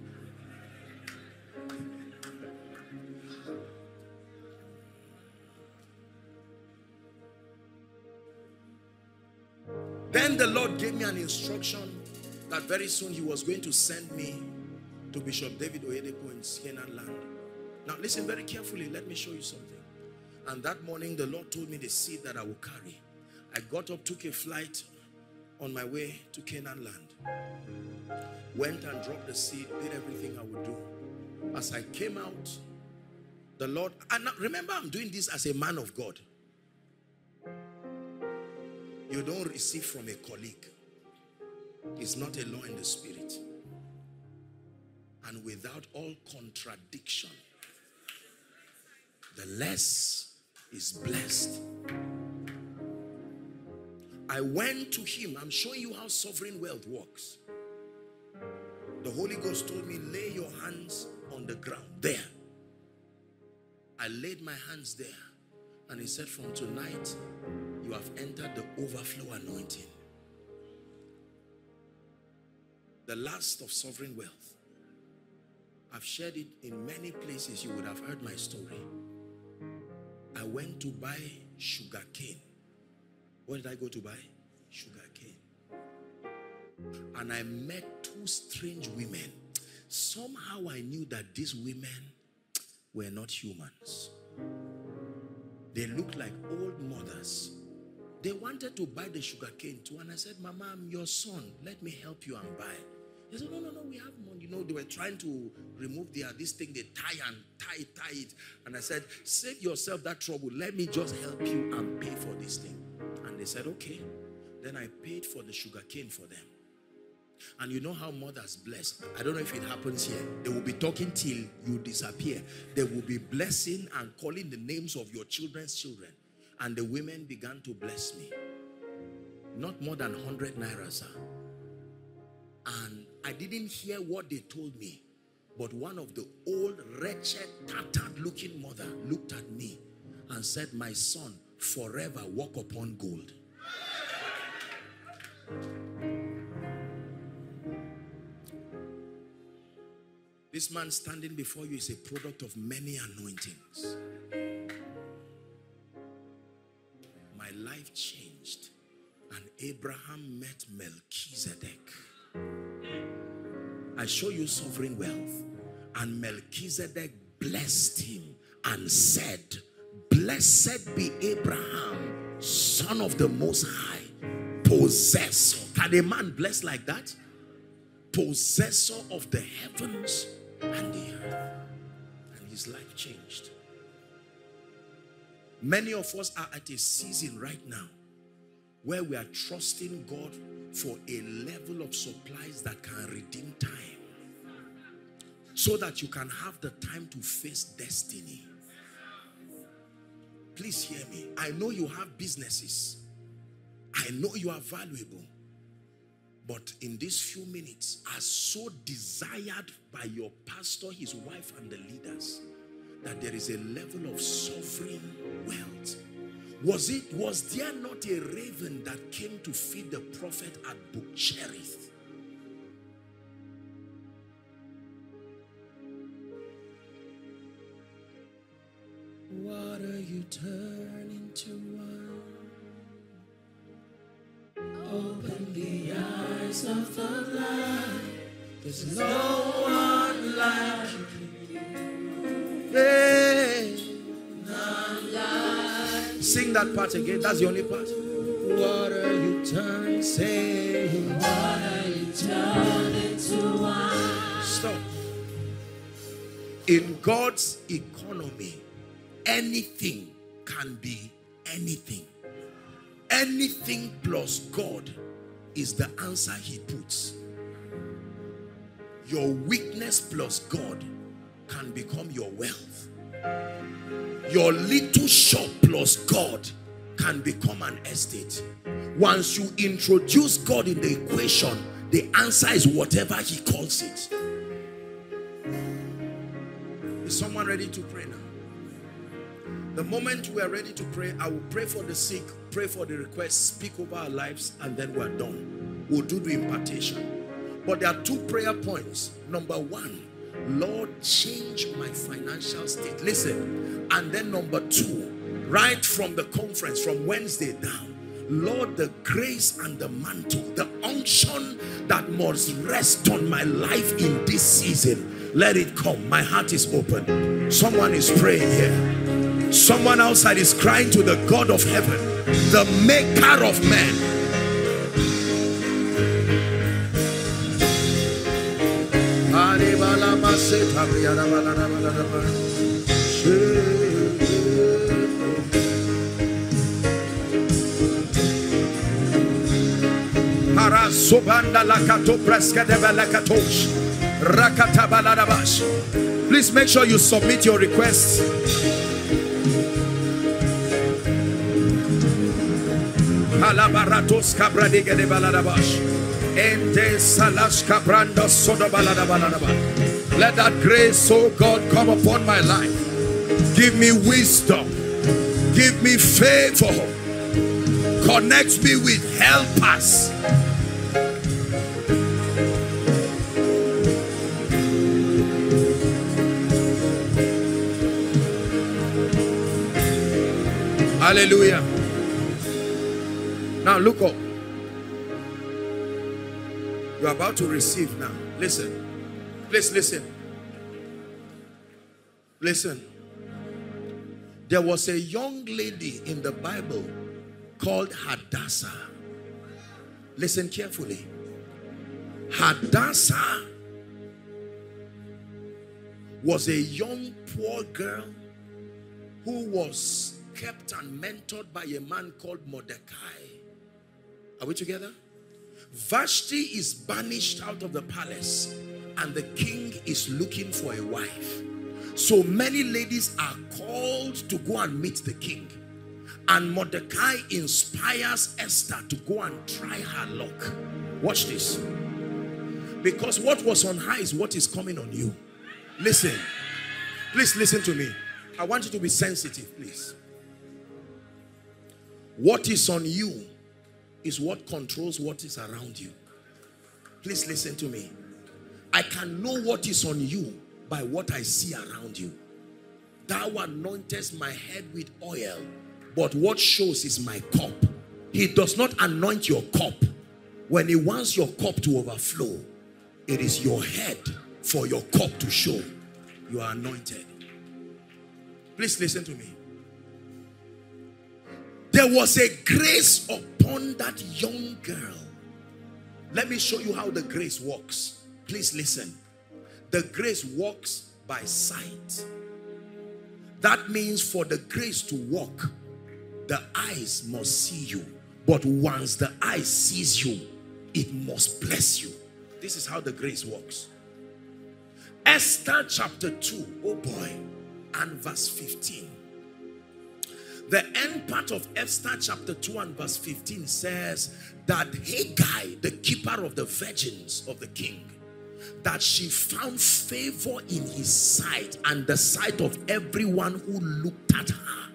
Then the Lord gave me an instruction that very soon he was going to send me to Bishop David Oyedepo in Canaan land. Now listen very carefully. Let me show you something. And that morning the Lord told me the seed that I will carry. I got up, took a flight on my way to Canaan land. Went and dropped the seed, did everything I would do. As I came out, the Lord, and remember I'm doing this as a man of God. You don't receive from a colleague. It's not a law in the spirit. And without all contradiction, the less is blessed. I went to him. I'm showing you how sovereign wealth works. The Holy Ghost told me, lay your hands on the ground. There. I laid my hands there. And he said, from tonight, you have entered the overflow anointing. The last of sovereign wealth. I've shared it in many places. You would have heard my story. I went to buy sugar cane. What did I go to buy? Sugar cane. And I met two strange women. Somehow I knew that these women were not humans. They looked like old mothers. They wanted to buy the sugar cane too. And I said, Mama, I'm your son. Let me help you and buy. They said, no, we have money. You know, they were trying to remove this thing. They tie it. And I said, save yourself that trouble. Let me just help you and pay for this thing. And they said, okay. Then I paid for the sugarcane for them. And you know how mothers bless. I don't know if it happens here. They will be talking till you disappear. They will be blessing and calling the names of your children's children. And the women began to bless me. Not more than 100 naira, sir. And I didn't hear what they told me. But one of the old, wretched, tattered-looking mother looked at me and said, my son, forever walk upon gold. This man standing before you is a product of many anointings. My life changed, and Abraham met Melchizedek. I show you sovereign wealth, and Melchizedek blessed him and said, blessed be Abraham, son of the Most High, possessor. Can a man bless like that? Possessor of the heavens and the earth. And his life changed. Many of us are at a season right now where we are trusting God for a level of supplies that can redeem time, so that you can have the time to face destiny. Please hear me. I know you have businesses. I know you are valuable. But in these few minutes, are so desired by your pastor, his wife, and the leaders, that there is a level of sovereign wealth. Was there not a raven that came to feed the prophet at Book Cherith? Water you turn into wine. Open the eyes of the blind. There's no one like you. Hey. None like. Sing that part again. That's the only part. Water you turn, say. Water you turn into wine. Stop. In God's economy, anything can be anything. Anything plus God is the answer he puts. Your weakness plus God can become your wealth. Your little shop plus God can become an estate. Once you introduce God in the equation, the answer is whatever he calls it. Is someone ready to pray now? The moment we are ready to pray, I will pray for the sick, pray for the requests, speak over our lives, and then we are done. We'll do the impartation. But there are two prayer points. Number one, Lord, change my financial state. Listen. And then number two, right from the conference, from Wednesday down, Lord, the grace and the mantle, the unction that must rest on my life in this season, let it come. My heart is open. Someone is praying here. Someone outside is crying to the God of heaven, the maker of men. Please make sure you submit your requests. Alabaratos cabradega de baladabash. Ente salash cabranda soda baladabaladabash. Let that grace, oh God, come upon my life. Give me wisdom. Give me favor. Connect me with helpers. Hallelujah. Now look up. You're about to receive now. Listen. Please listen. Listen. There was a young lady in the Bible called Hadassah. Listen carefully. Hadassah was a young poor girl who was kept and mentored by a man called Mordecai. Are we together? Vashti is banished out of the palace and the king is looking for a wife. So many ladies are called to go and meet the king. And Mordecai inspires Esther to go and try her luck. Watch this. Because what was on her is what is coming on you. Listen. Please listen to me. I want you to be sensitive, please. What is on you is what controls what is around you. Please listen to me. I can know what is on you by what I see around you. Thou anointest my head with oil, but what shows is my cup. He does not anoint your cup. When he wants your cup to overflow, it is your head for your cup to show. You are anointed. Please listen to me. There was a grace upon that young girl. Let me show you how the grace works. Please listen. The grace works by sight. That means for the grace to work, the eyes must see you. But once the eye sees you, it must bless you. This is how the grace works. Esther chapter 2, oh boy, and verse 15. The end part of Esther chapter 2 and verse 15 says that Haggai, the keeper of the virgins of the king, that she found favor in his sight and the sight of everyone who looked at her.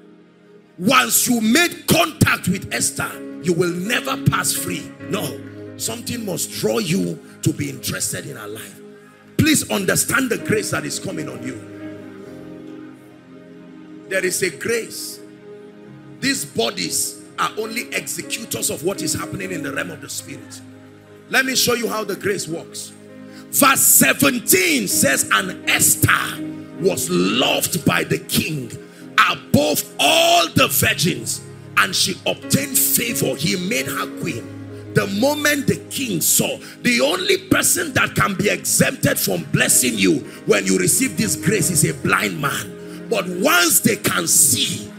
Once you made contact with Esther, you will never pass free. No, something must draw you to be interested in her life. Please understand the grace that is coming on you. There is a grace. These bodies are only executors of what is happening in the realm of the spirit. Let me show you how the grace works. Verse 17 says, and Esther was loved by the king above all the virgins, and she obtained favor. He made her queen. The moment the king saw, the only person that can be exempted from blessing you when you receive this grace is a blind man. But once they can see,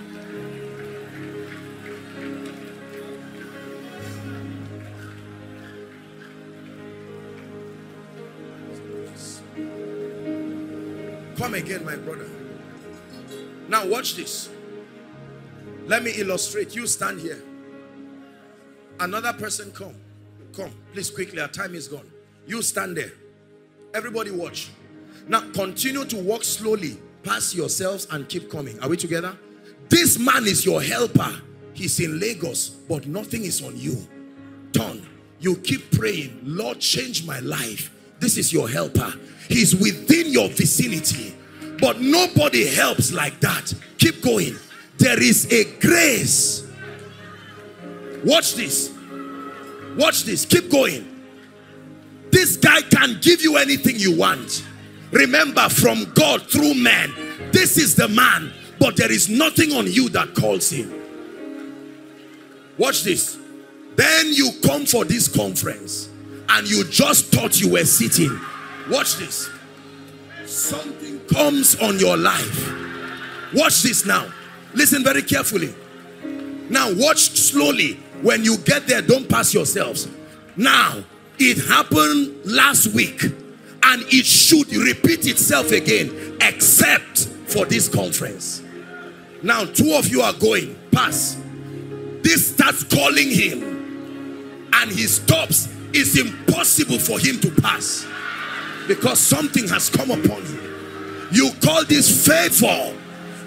come again, my brother. Now watch this. Let me illustrate. You stand here. Another person come. Come, please, quickly. Our time is gone. You stand there. Everybody watch. Now continue to walk slowly. Pass yourselves and keep coming. Are we together? This man is your helper. He's in Lagos, but nothing is on you. Turn. You keep praying. Lord, change my life. This is your helper. He's within your vicinity, but nobody helps like that. Keep going. There is a grace. Watch this. Watch this. Keep going. This guy can give you anything you want. Remember, from God through man. This is the man, but there is nothing on you that calls him. Watch this. Then you come for this conference and you just thought you were sitting. Watch this. Something comes on your life. Watch this now. Listen very carefully. Now watch slowly. When you get there, don't pass yourselves. Now, it happened last week and it should repeat itself again, except for this conference. Now, two of you are going. Pass. This starts calling him and he stops. It's impossible for him to pass, because something has come upon you. You call this favor.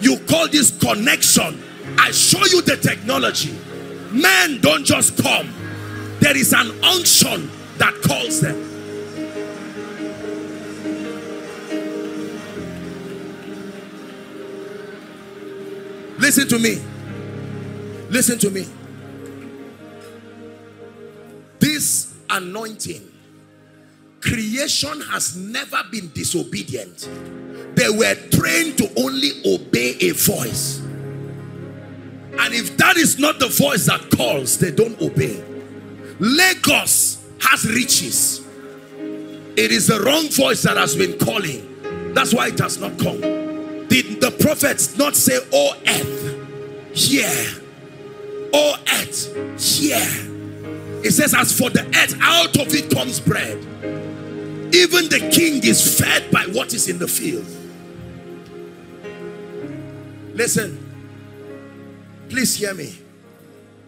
You call this connection. I show you the technology. Men don't just come. There is an unction that calls them. Listen to me. Listen to me. This anointing, creation has never been disobedient. They were trained to only obey a voice. And if that is not the voice that calls, they don't obey. Lagos has riches. It is the wrong voice that has been calling. That's why it has not come. Did the prophets not say, "O earth, hear. O earth, hear." It says, "As for the earth, out of it comes bread." Even the king is fed by what is in the field. Listen. Please hear me.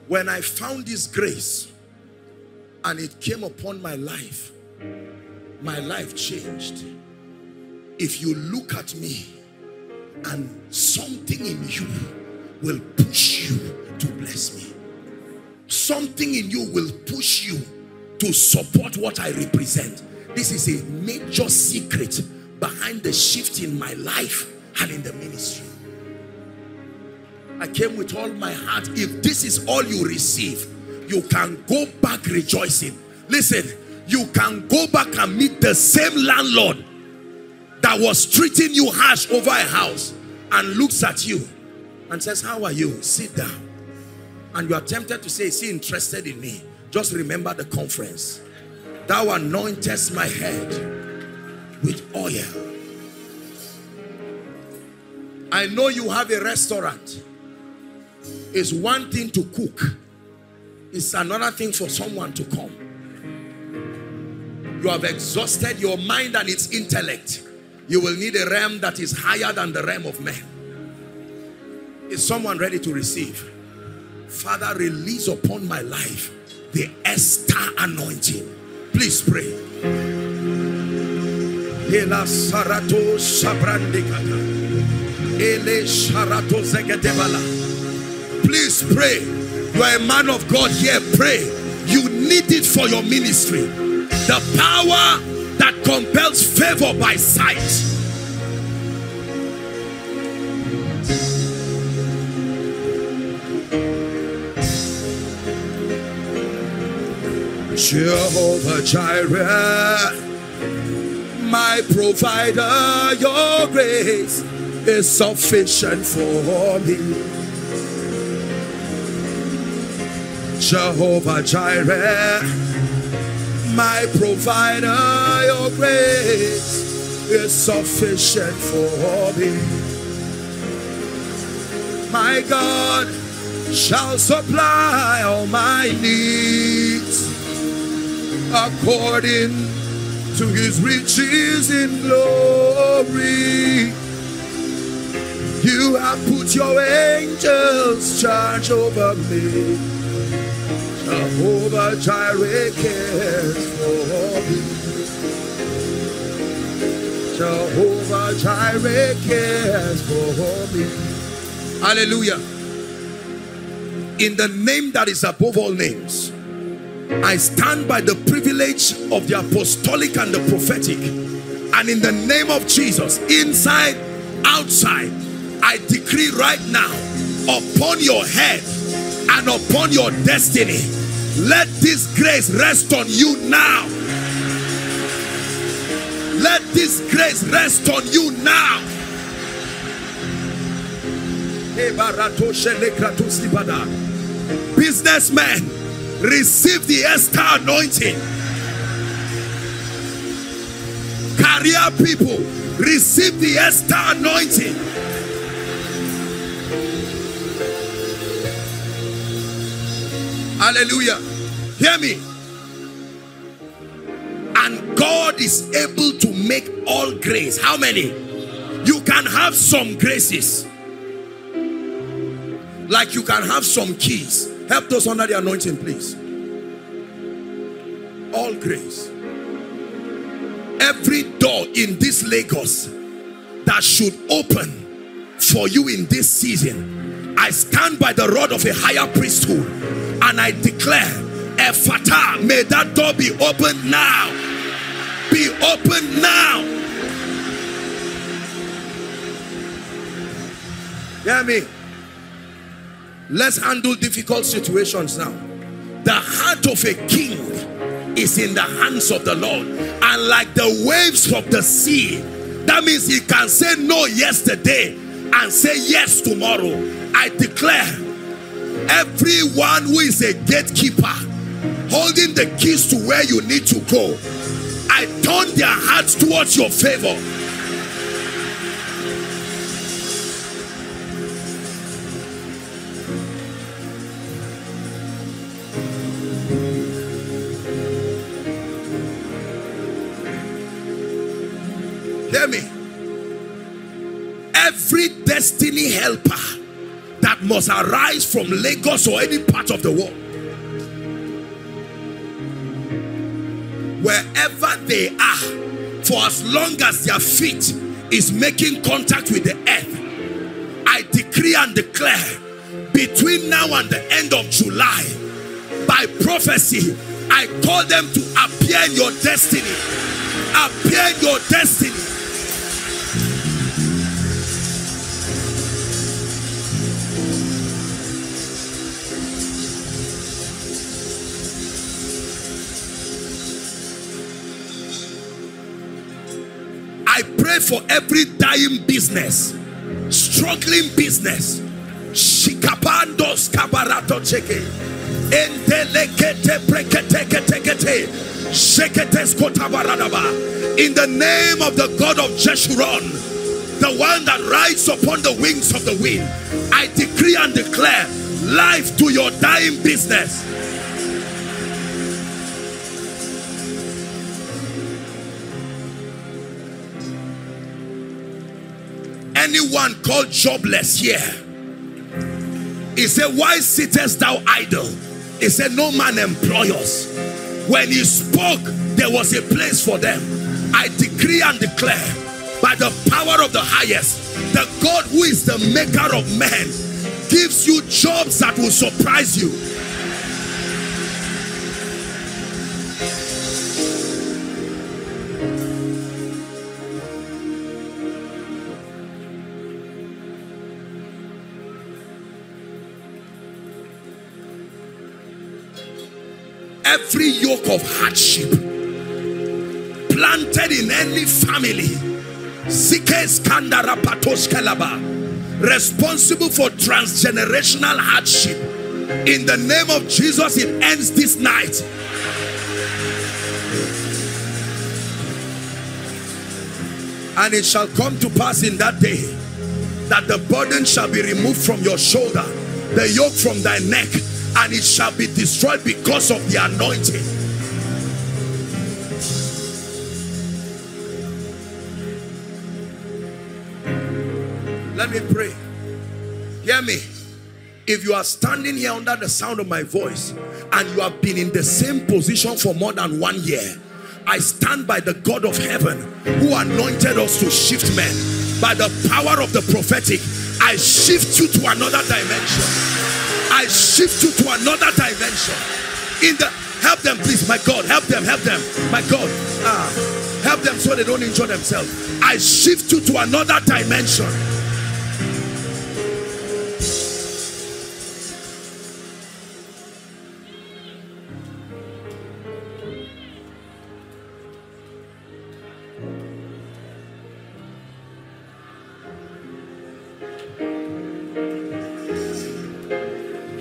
When I found this grace and it came upon my life changed. If you look at me, and something in you will push you to bless me. Something in you will push you to support what I represent. This is a major secret behind the shift in my life and in the ministry. I came with all my heart. If this is all you receive, you can go back rejoicing. Listen, you can go back and meet the same landlord that was treating you harsh over a house and looks at you and says, "How are you? Sit down." And you are tempted to say, "Is he interested in me?" Just remember the conference. "Thou anointest my head with oil." I know you have a restaurant. It's one thing to cook. It's another thing for someone to come. You have exhausted your mind and its intellect. You will need a realm that is higher than the realm of men. Is someone ready to receive? Father, release upon my life the Esther anointing. Please pray. Ela sarato sabrandekata. Ele sarato zegedevala. Please pray. You are a man of God here. Pray. You need it for your ministry. The power that compels favor by sight. Jehovah Jireh, my provider, your grace is sufficient for me. Jehovah Jireh, my provider, your grace is sufficient for me. My God shall supply all my needs according to his riches in glory. You have put your angels charge over me. Jehovah Jireh cares for me. Jehovah Jireh cares for me. Hallelujah. In the name that is above all names, I stand by the privilege of the apostolic and the prophetic. And in the name of Jesus, inside, outside, I decree right now, upon your head and upon your destiny, let this grace rest on you now. Let this grace rest on you now. Businessmen, receive the Esther anointing. Career people, receive the Esther anointing. Hallelujah. Hear me. And God is able to make all grace. How many? You can have some graces. Like you can have some keys. Help those under the anointing, please. All grace. Every door in this Lagos that should open for you in this season, I stand by the rod of a higher priesthood. And I declare, Ephata, may that door be opened now. Be opened now. Hear me. Let's handle difficult situations now. The heart of a king is in the hands of the Lord. And like the waves of the sea, that means he can say no yesterday and say yes tomorrow. I declare, everyone who is a gatekeeper holding the keys to where you need to go, I turn their hearts towards your favor. Hear me. Every destiny helper that must arise from Lagos or any part of the world, wherever they are, for as long as their feet is making contact with the earth, I decree and declare, between now and the end of July, by prophecy, I call them to appear in your destiny. Appear in your destiny. I pray for every dying business, struggling business. Shikapandos kabarato cheke. Endelekete preketekete. Sheketes kotabaradaba. In the name of the God of Jeshurun, the one that rides upon the wings of the wind, I decree and declare life to your dying business. Anyone called jobless here, he said, why sittest thou idle? He said, no man employers. When he spoke, there was a place for them. I decree and declare, by the power of the highest, the God who is the maker of men gives you jobs that will surprise you. Every yoke of hardship planted in any family, responsible for transgenerational hardship, in the name of Jesus, it ends this night. And it shall come to pass in that day that the burden shall be removed from your shoulder, the yoke from thy neck, and it shall be destroyed because of the anointing. Let me pray. Hear me. If you are standing here under the sound of my voice and you have been in the same position for more than 1 year, I stand by the God of heaven who anointed us to shift men. By the power of the prophetic, I shift you to another dimension. I shift you to another dimension. In the help them, please, my God, help them, my God, help them so they don't injure themselves. I shift you to another dimension.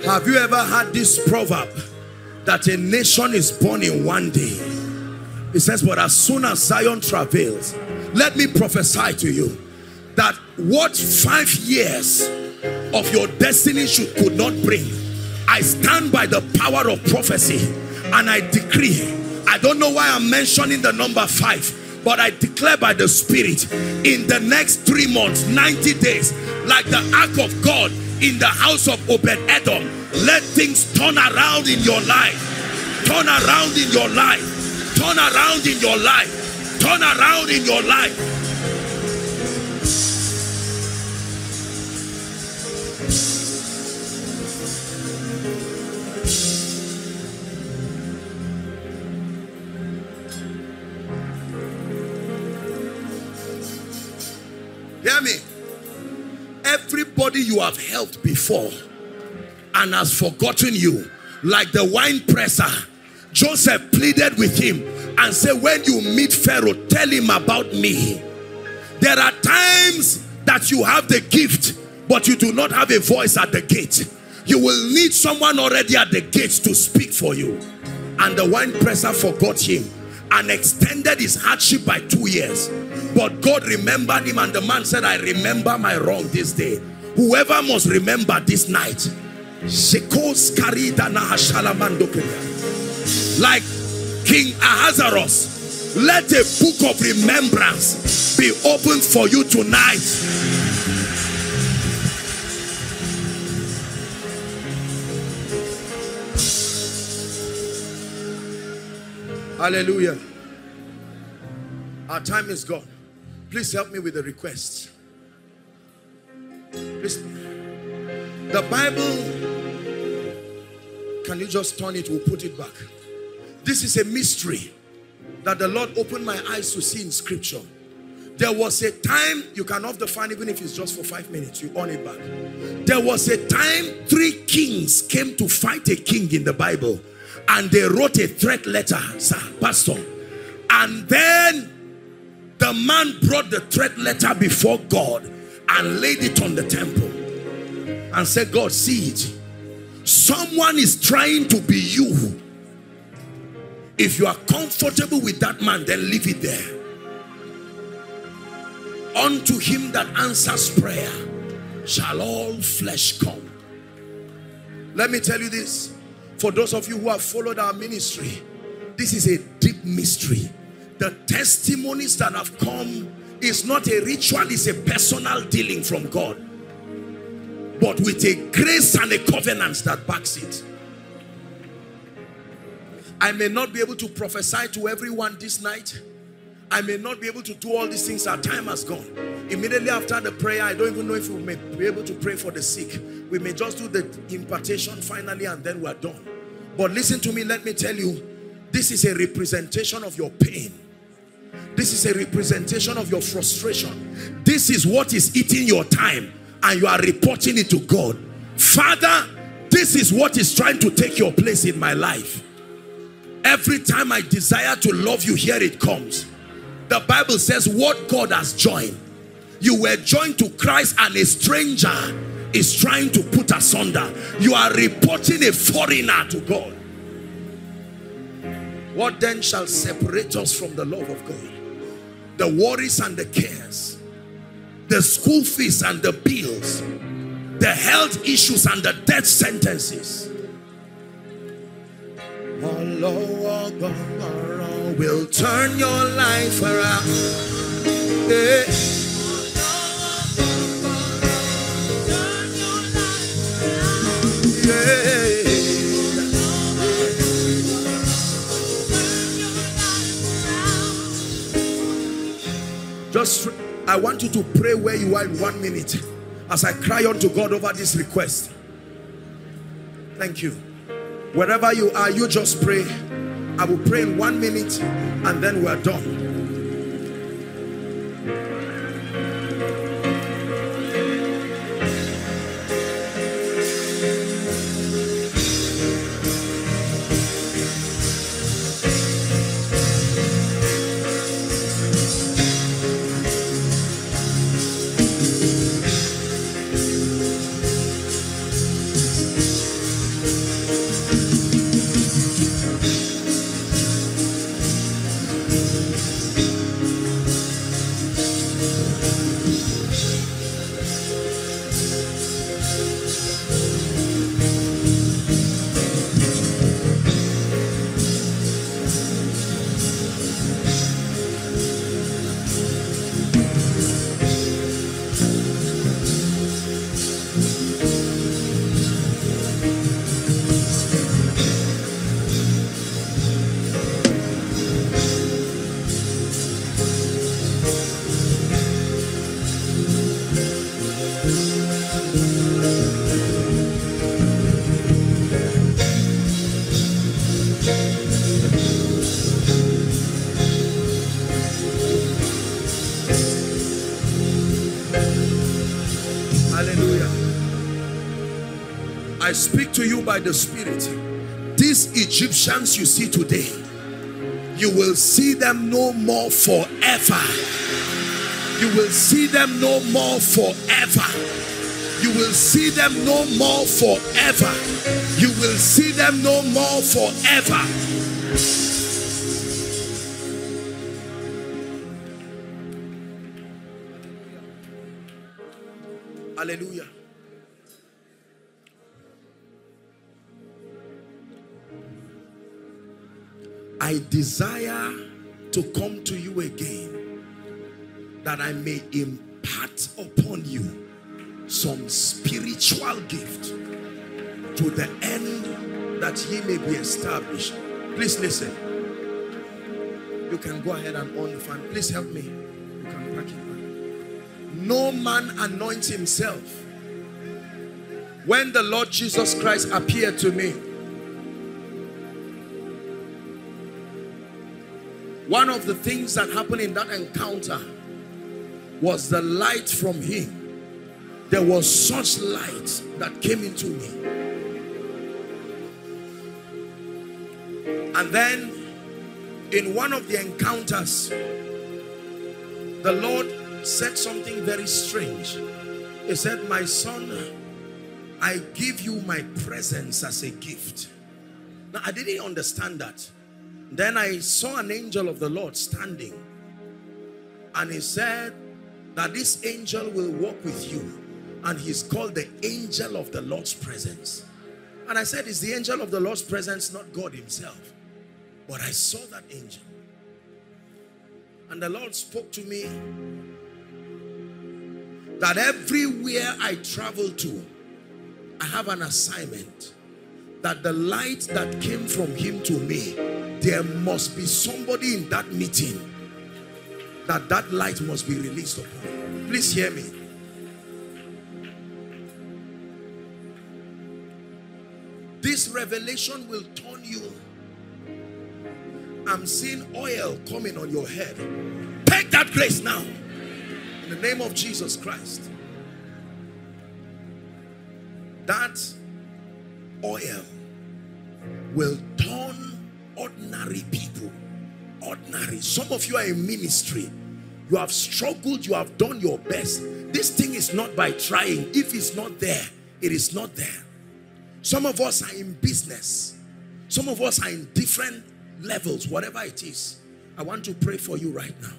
Have you ever heard this proverb that a nation is born in 1 day? It says, but as soon as Zion travails, let me prophesy to you that what 5 years of your destiny could not bring, I stand by the power of prophecy and I decree. I don't know why I'm mentioning the number 5, but I declare by the Spirit, in the next 3 months, 90 days, like the ark of God in the house of Obed Adam, let things turn around in your life. Turn around in your life. Turn around in your life. Turn around in your life. Hear me. Everybody you have helped before and has forgotten you, like the wine presser, Joseph pleaded with him and said, when you meet Pharaoh, tell him about me. There are times that you have the gift, but you do not have a voice at the gate. You will need someone already at the gates to speak for you. And the wine presser forgot him and extended his hardship by 2 years. But God remembered him, and the man said, I remember my wrong this day. Whoever must remember this night. Like King Ahasuerus, let a book of remembrance be opened for you tonight. Hallelujah. Our time is gone. Please help me with the request. Please. The Bible, can you just turn it? We'll put it back. This is a mystery that the Lord opened my eyes to see in Scripture. There was a time, you can off the fan even if it's just for 5 minutes, you on it back. There was a time 3 kings came to fight a king in the Bible, and they wrote a threat letter, sir, pastor. And then the man brought the threat letter before God and laid it on the temple and said, God, see it. Someone is trying to be you. If you are comfortable with that man, then leave it there. Unto him that answers prayer shall all flesh come. Let me tell you this. For those of you who have followed our ministry, this is a deep mystery. The testimonies that have come is not a ritual, it's a personal dealing from God, but with a grace and a covenant that backs it. I may not be able to prophesy to everyone this night. I may not be able to do all these things. Our time has gone. Immediately after the prayer, I don't even know if we may be able to pray for the sick. We may just do the impartation finally, and then we're done. But listen to me, let me tell you, this is a representation of your pain. This is a representation of your frustration. This is what is eating your time, and you are reporting it to God. Father, this is what is trying to take your place in my life. Every time I desire to love you, here it comes. The Bible says what God has joined, you were joined to Christ, and a stranger is trying to put asunder. You are reporting a foreigner to God. What then shall separate us from the love of God? The worries and the cares, the school fees and the bills, the health issues and the death sentences. Oh Lord, God will turn your life around. Yeah. Yeah. Just, I want you to pray where you are in 1 minute as I cry unto God over this request. Thank you. Wherever you are, you just pray. I will pray in 1 minute and then we're done. I speak to you by the Spirit. These Egyptians you see today, you will see them no more forever. You will see them no more forever. You will see them no more forever. You will see them no more forever. Hallelujah. I desire to come to you again that I may impart upon you some spiritual gift to the end that ye may be established. Please listen. You can go ahead and on the fan. Please help me. You can pack it. No man anoints himself. When the Lord Jesus Christ appeared to me, one of the things that happened in that encounter was the light from him. There was such light that came into me. And then in one of the encounters, the Lord said something very strange. He said, "My son, I give you my presence as a gift." Now, I didn't understand that. Then I saw an angel of the Lord standing, and he said that this angel will walk with you, and he's called the angel of the Lord's presence. And I said, is the angel of the Lord's presence not God himself? But I saw that angel, and the Lord spoke to me that everywhere I travel to, I have an assignment, that the light that came from him to me, there must be somebody in that meeting that light must be released upon. Please hear me. This revelation will turn you. I'm seeing oil coming on your head. Take that grace now, in the name of Jesus Christ. That oil will turn ordinary people. Ordinary. Some of you are in ministry. You have struggled. You have done your best. This thing is not by trying. If it's not there, it is not there. Some of us are in business. Some of us are in different levels, whatever it is. I want to pray for you right now.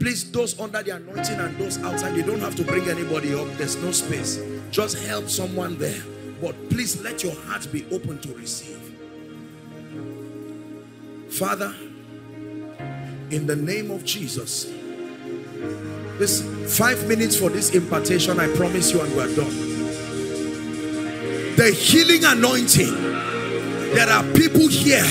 Please, those under the anointing and those outside, you don't have to bring anybody up. There's no space. Just help someone there. But please let your heart be open to receive. Father, in the name of Jesus, this 5 minutes for this impartation, I promise you, and we're done. The healing anointing, there are people here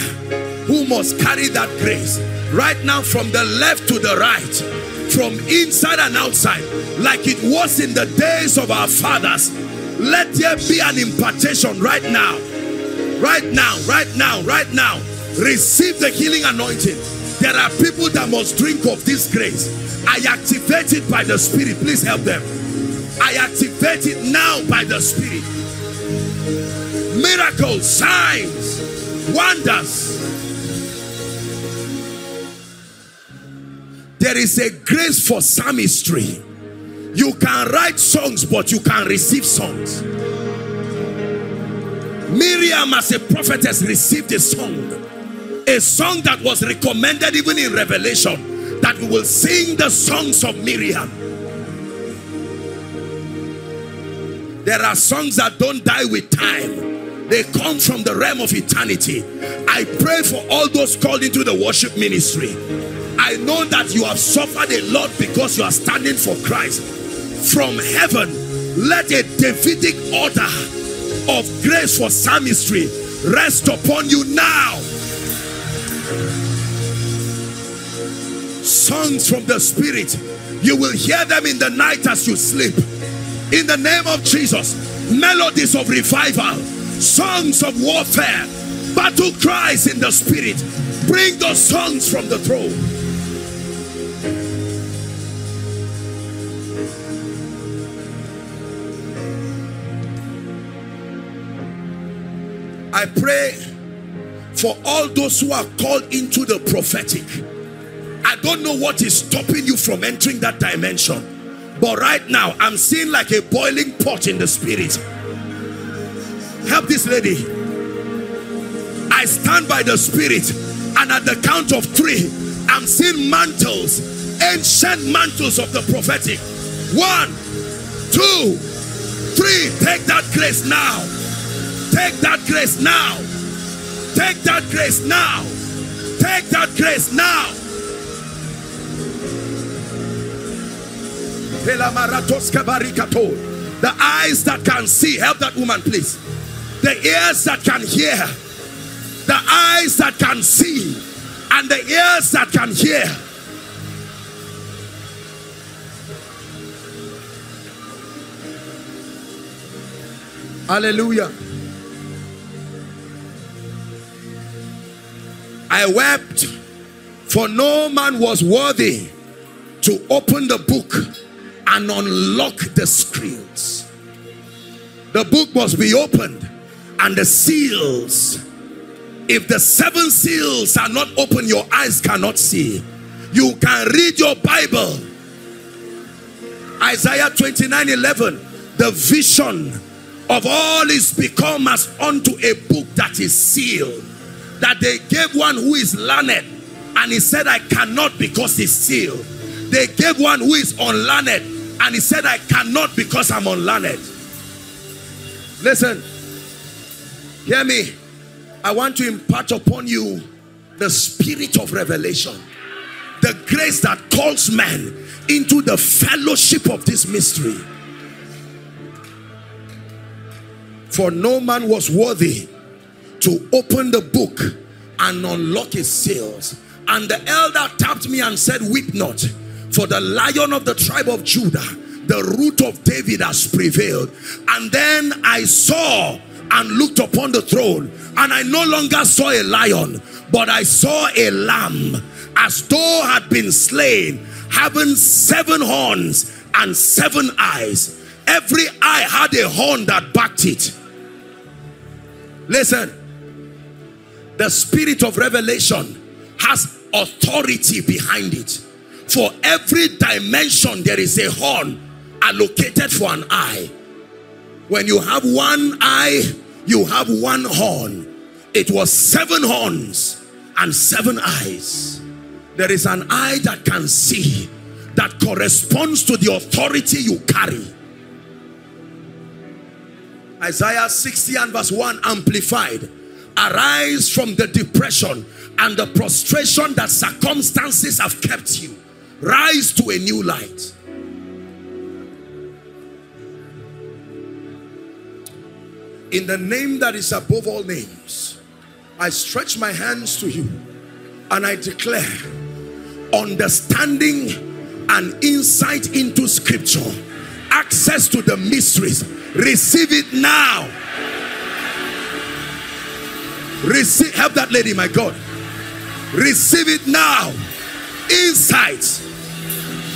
who must carry that grace. Right now, from the left to the right, from inside and outside, like it was in the days of our fathers, let there be an impartation right now. Right now, right now, right now. Receive the healing anointing. There are people that must drink of this grace. I activate it by the Spirit. Please help them. I activate it now by the Spirit. Miracles, signs, wonders. There is a grace for psalmistry. You can write songs, but you can receive songs. Miriam, as a prophetess, received a song. A song that was recommended even in Revelation, that we will sing the songs of Miriam. There are songs that don't die with time. They come from the realm of eternity. I pray for all those called into the worship ministry. I know that you have suffered a lot because you are standing for Christ. From heaven, let a Davidic order of grace for psalmistry rest upon you now. Songs from the Spirit, you will hear them in the night as you sleep. In the name of Jesus, melodies of revival, songs of warfare, battle cries in the Spirit. Bring those songs from the throne. I pray for all those who are called into the prophetic. I don't know what is stopping you from entering that dimension, but right now I'm seeing like a boiling pot in the Spirit. Help this lady. I stand by the Spirit, and at the count of 3, I'm seeing mantles, ancient mantles of the prophetic. 1 two, three. Take that grace now. Take that grace now. Take that grace now. Take that grace now. The eyes that can see, help that woman please. The ears that can hear, the eyes that can see, and the ears that can hear. Hallelujah. I wept, for no man was worthy to open the book and unlock the screens. The book must be opened and the seals. If the seven seals are not open, your eyes cannot see. You can read your Bible. Isaiah 29:11. The vision of all is become as unto a book that is sealed, that they gave one who is learned, and he said, I cannot, because it's sealed. They gave one who is unlearned, and he said, I cannot, because I'm unlearned. Listen, hear me. I want to impart upon you the spirit of revelation, the grace that calls man into the fellowship of this mystery. For no man was worthy to open the book and unlock its seals. And the elder tapped me and said, weep not, for the Lion of the tribe of Judah, the Root of David, has prevailed. And then I saw and looked upon the throne, and I no longer saw a lion, but I saw a lamb as though had been slain, having seven horns and seven eyes. Every eye had a horn that backed it. Listen, the spirit of revelation has authority behind it. For every dimension there is a horn allocated for an eye. When you have one eye, you have one horn. It was seven horns and seven eyes. There is an eye that can see, that corresponds to the authority you carry. Isaiah 60:1 amplified. Arise from the depression and the prostration that circumstances have kept you. Rise to a new light. In the name that is above all names, I stretch my hands to you and I declare understanding and insight into scripture, access to the mysteries. Receive it now. Receive, help that lady, my God. Receive it now. Insight.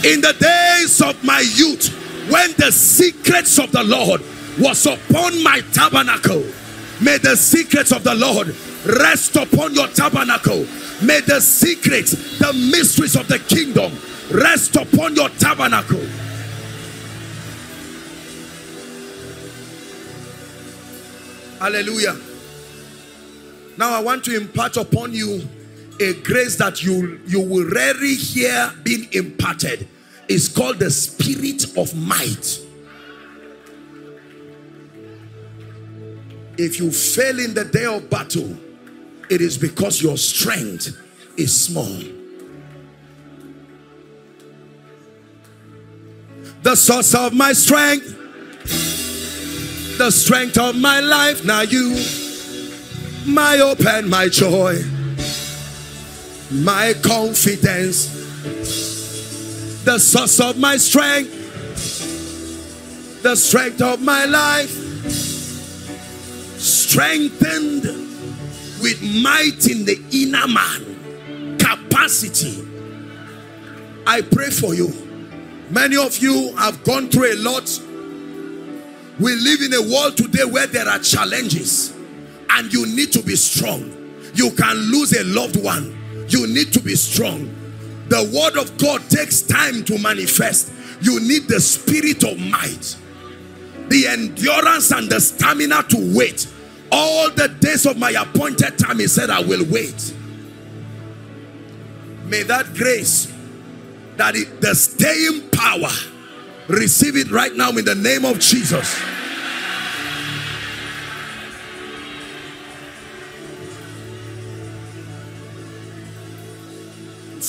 In the days of my youth, when the secrets of the Lord was upon my tabernacle, may the secrets of the Lord rest upon your tabernacle. May the secrets, the mysteries of the kingdom, rest upon your tabernacle. Hallelujah. Now I want to impart upon you a grace that you will rarely hear being imparted. It's called the spirit of might. If you fail in the day of battle, it is because your strength is small. The source of my strength, the strength of my life, now you, my hope and my joy, my confidence. The source of my strength, the strength of my life, strengthened with might in the inner man, capacity. I pray for you. Many of you have gone through a lot. We live in a world today where there are challenges, and you need to be strong. You can lose a loved one. You need to be strong. The word of God takes time to manifest. You need the spirit of might, the endurance and the stamina to wait. All the days of my appointed time, he said, I will wait. May that grace, the staying power, Receive it right now in the name of Jesus.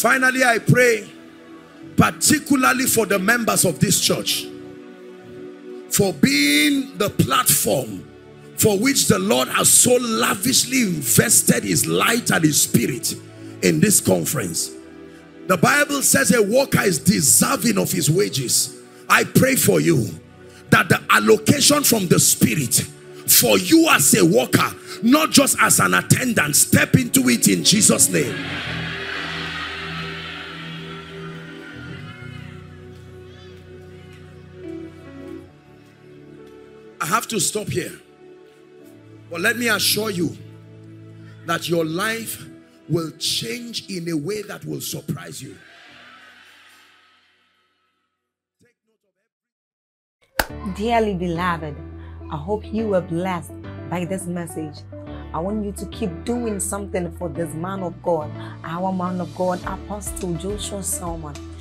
Finally, I pray particularly for the members of this church, for being the platform for which the Lord has so lavishly invested his light and his spirit in this conference. The Bible says a worker is deserving of his wages. I pray for you that the allocation from the spirit for you as a worker, not just as an attendant, step into it in Jesus' name. I have to stop here, but let me assure you that your life will change in a way that will surprise you. Dearly beloved, I hope you were blessed by this message. I want you to keep doing something for this man of God, our man of God, Apostle Joshua Selman.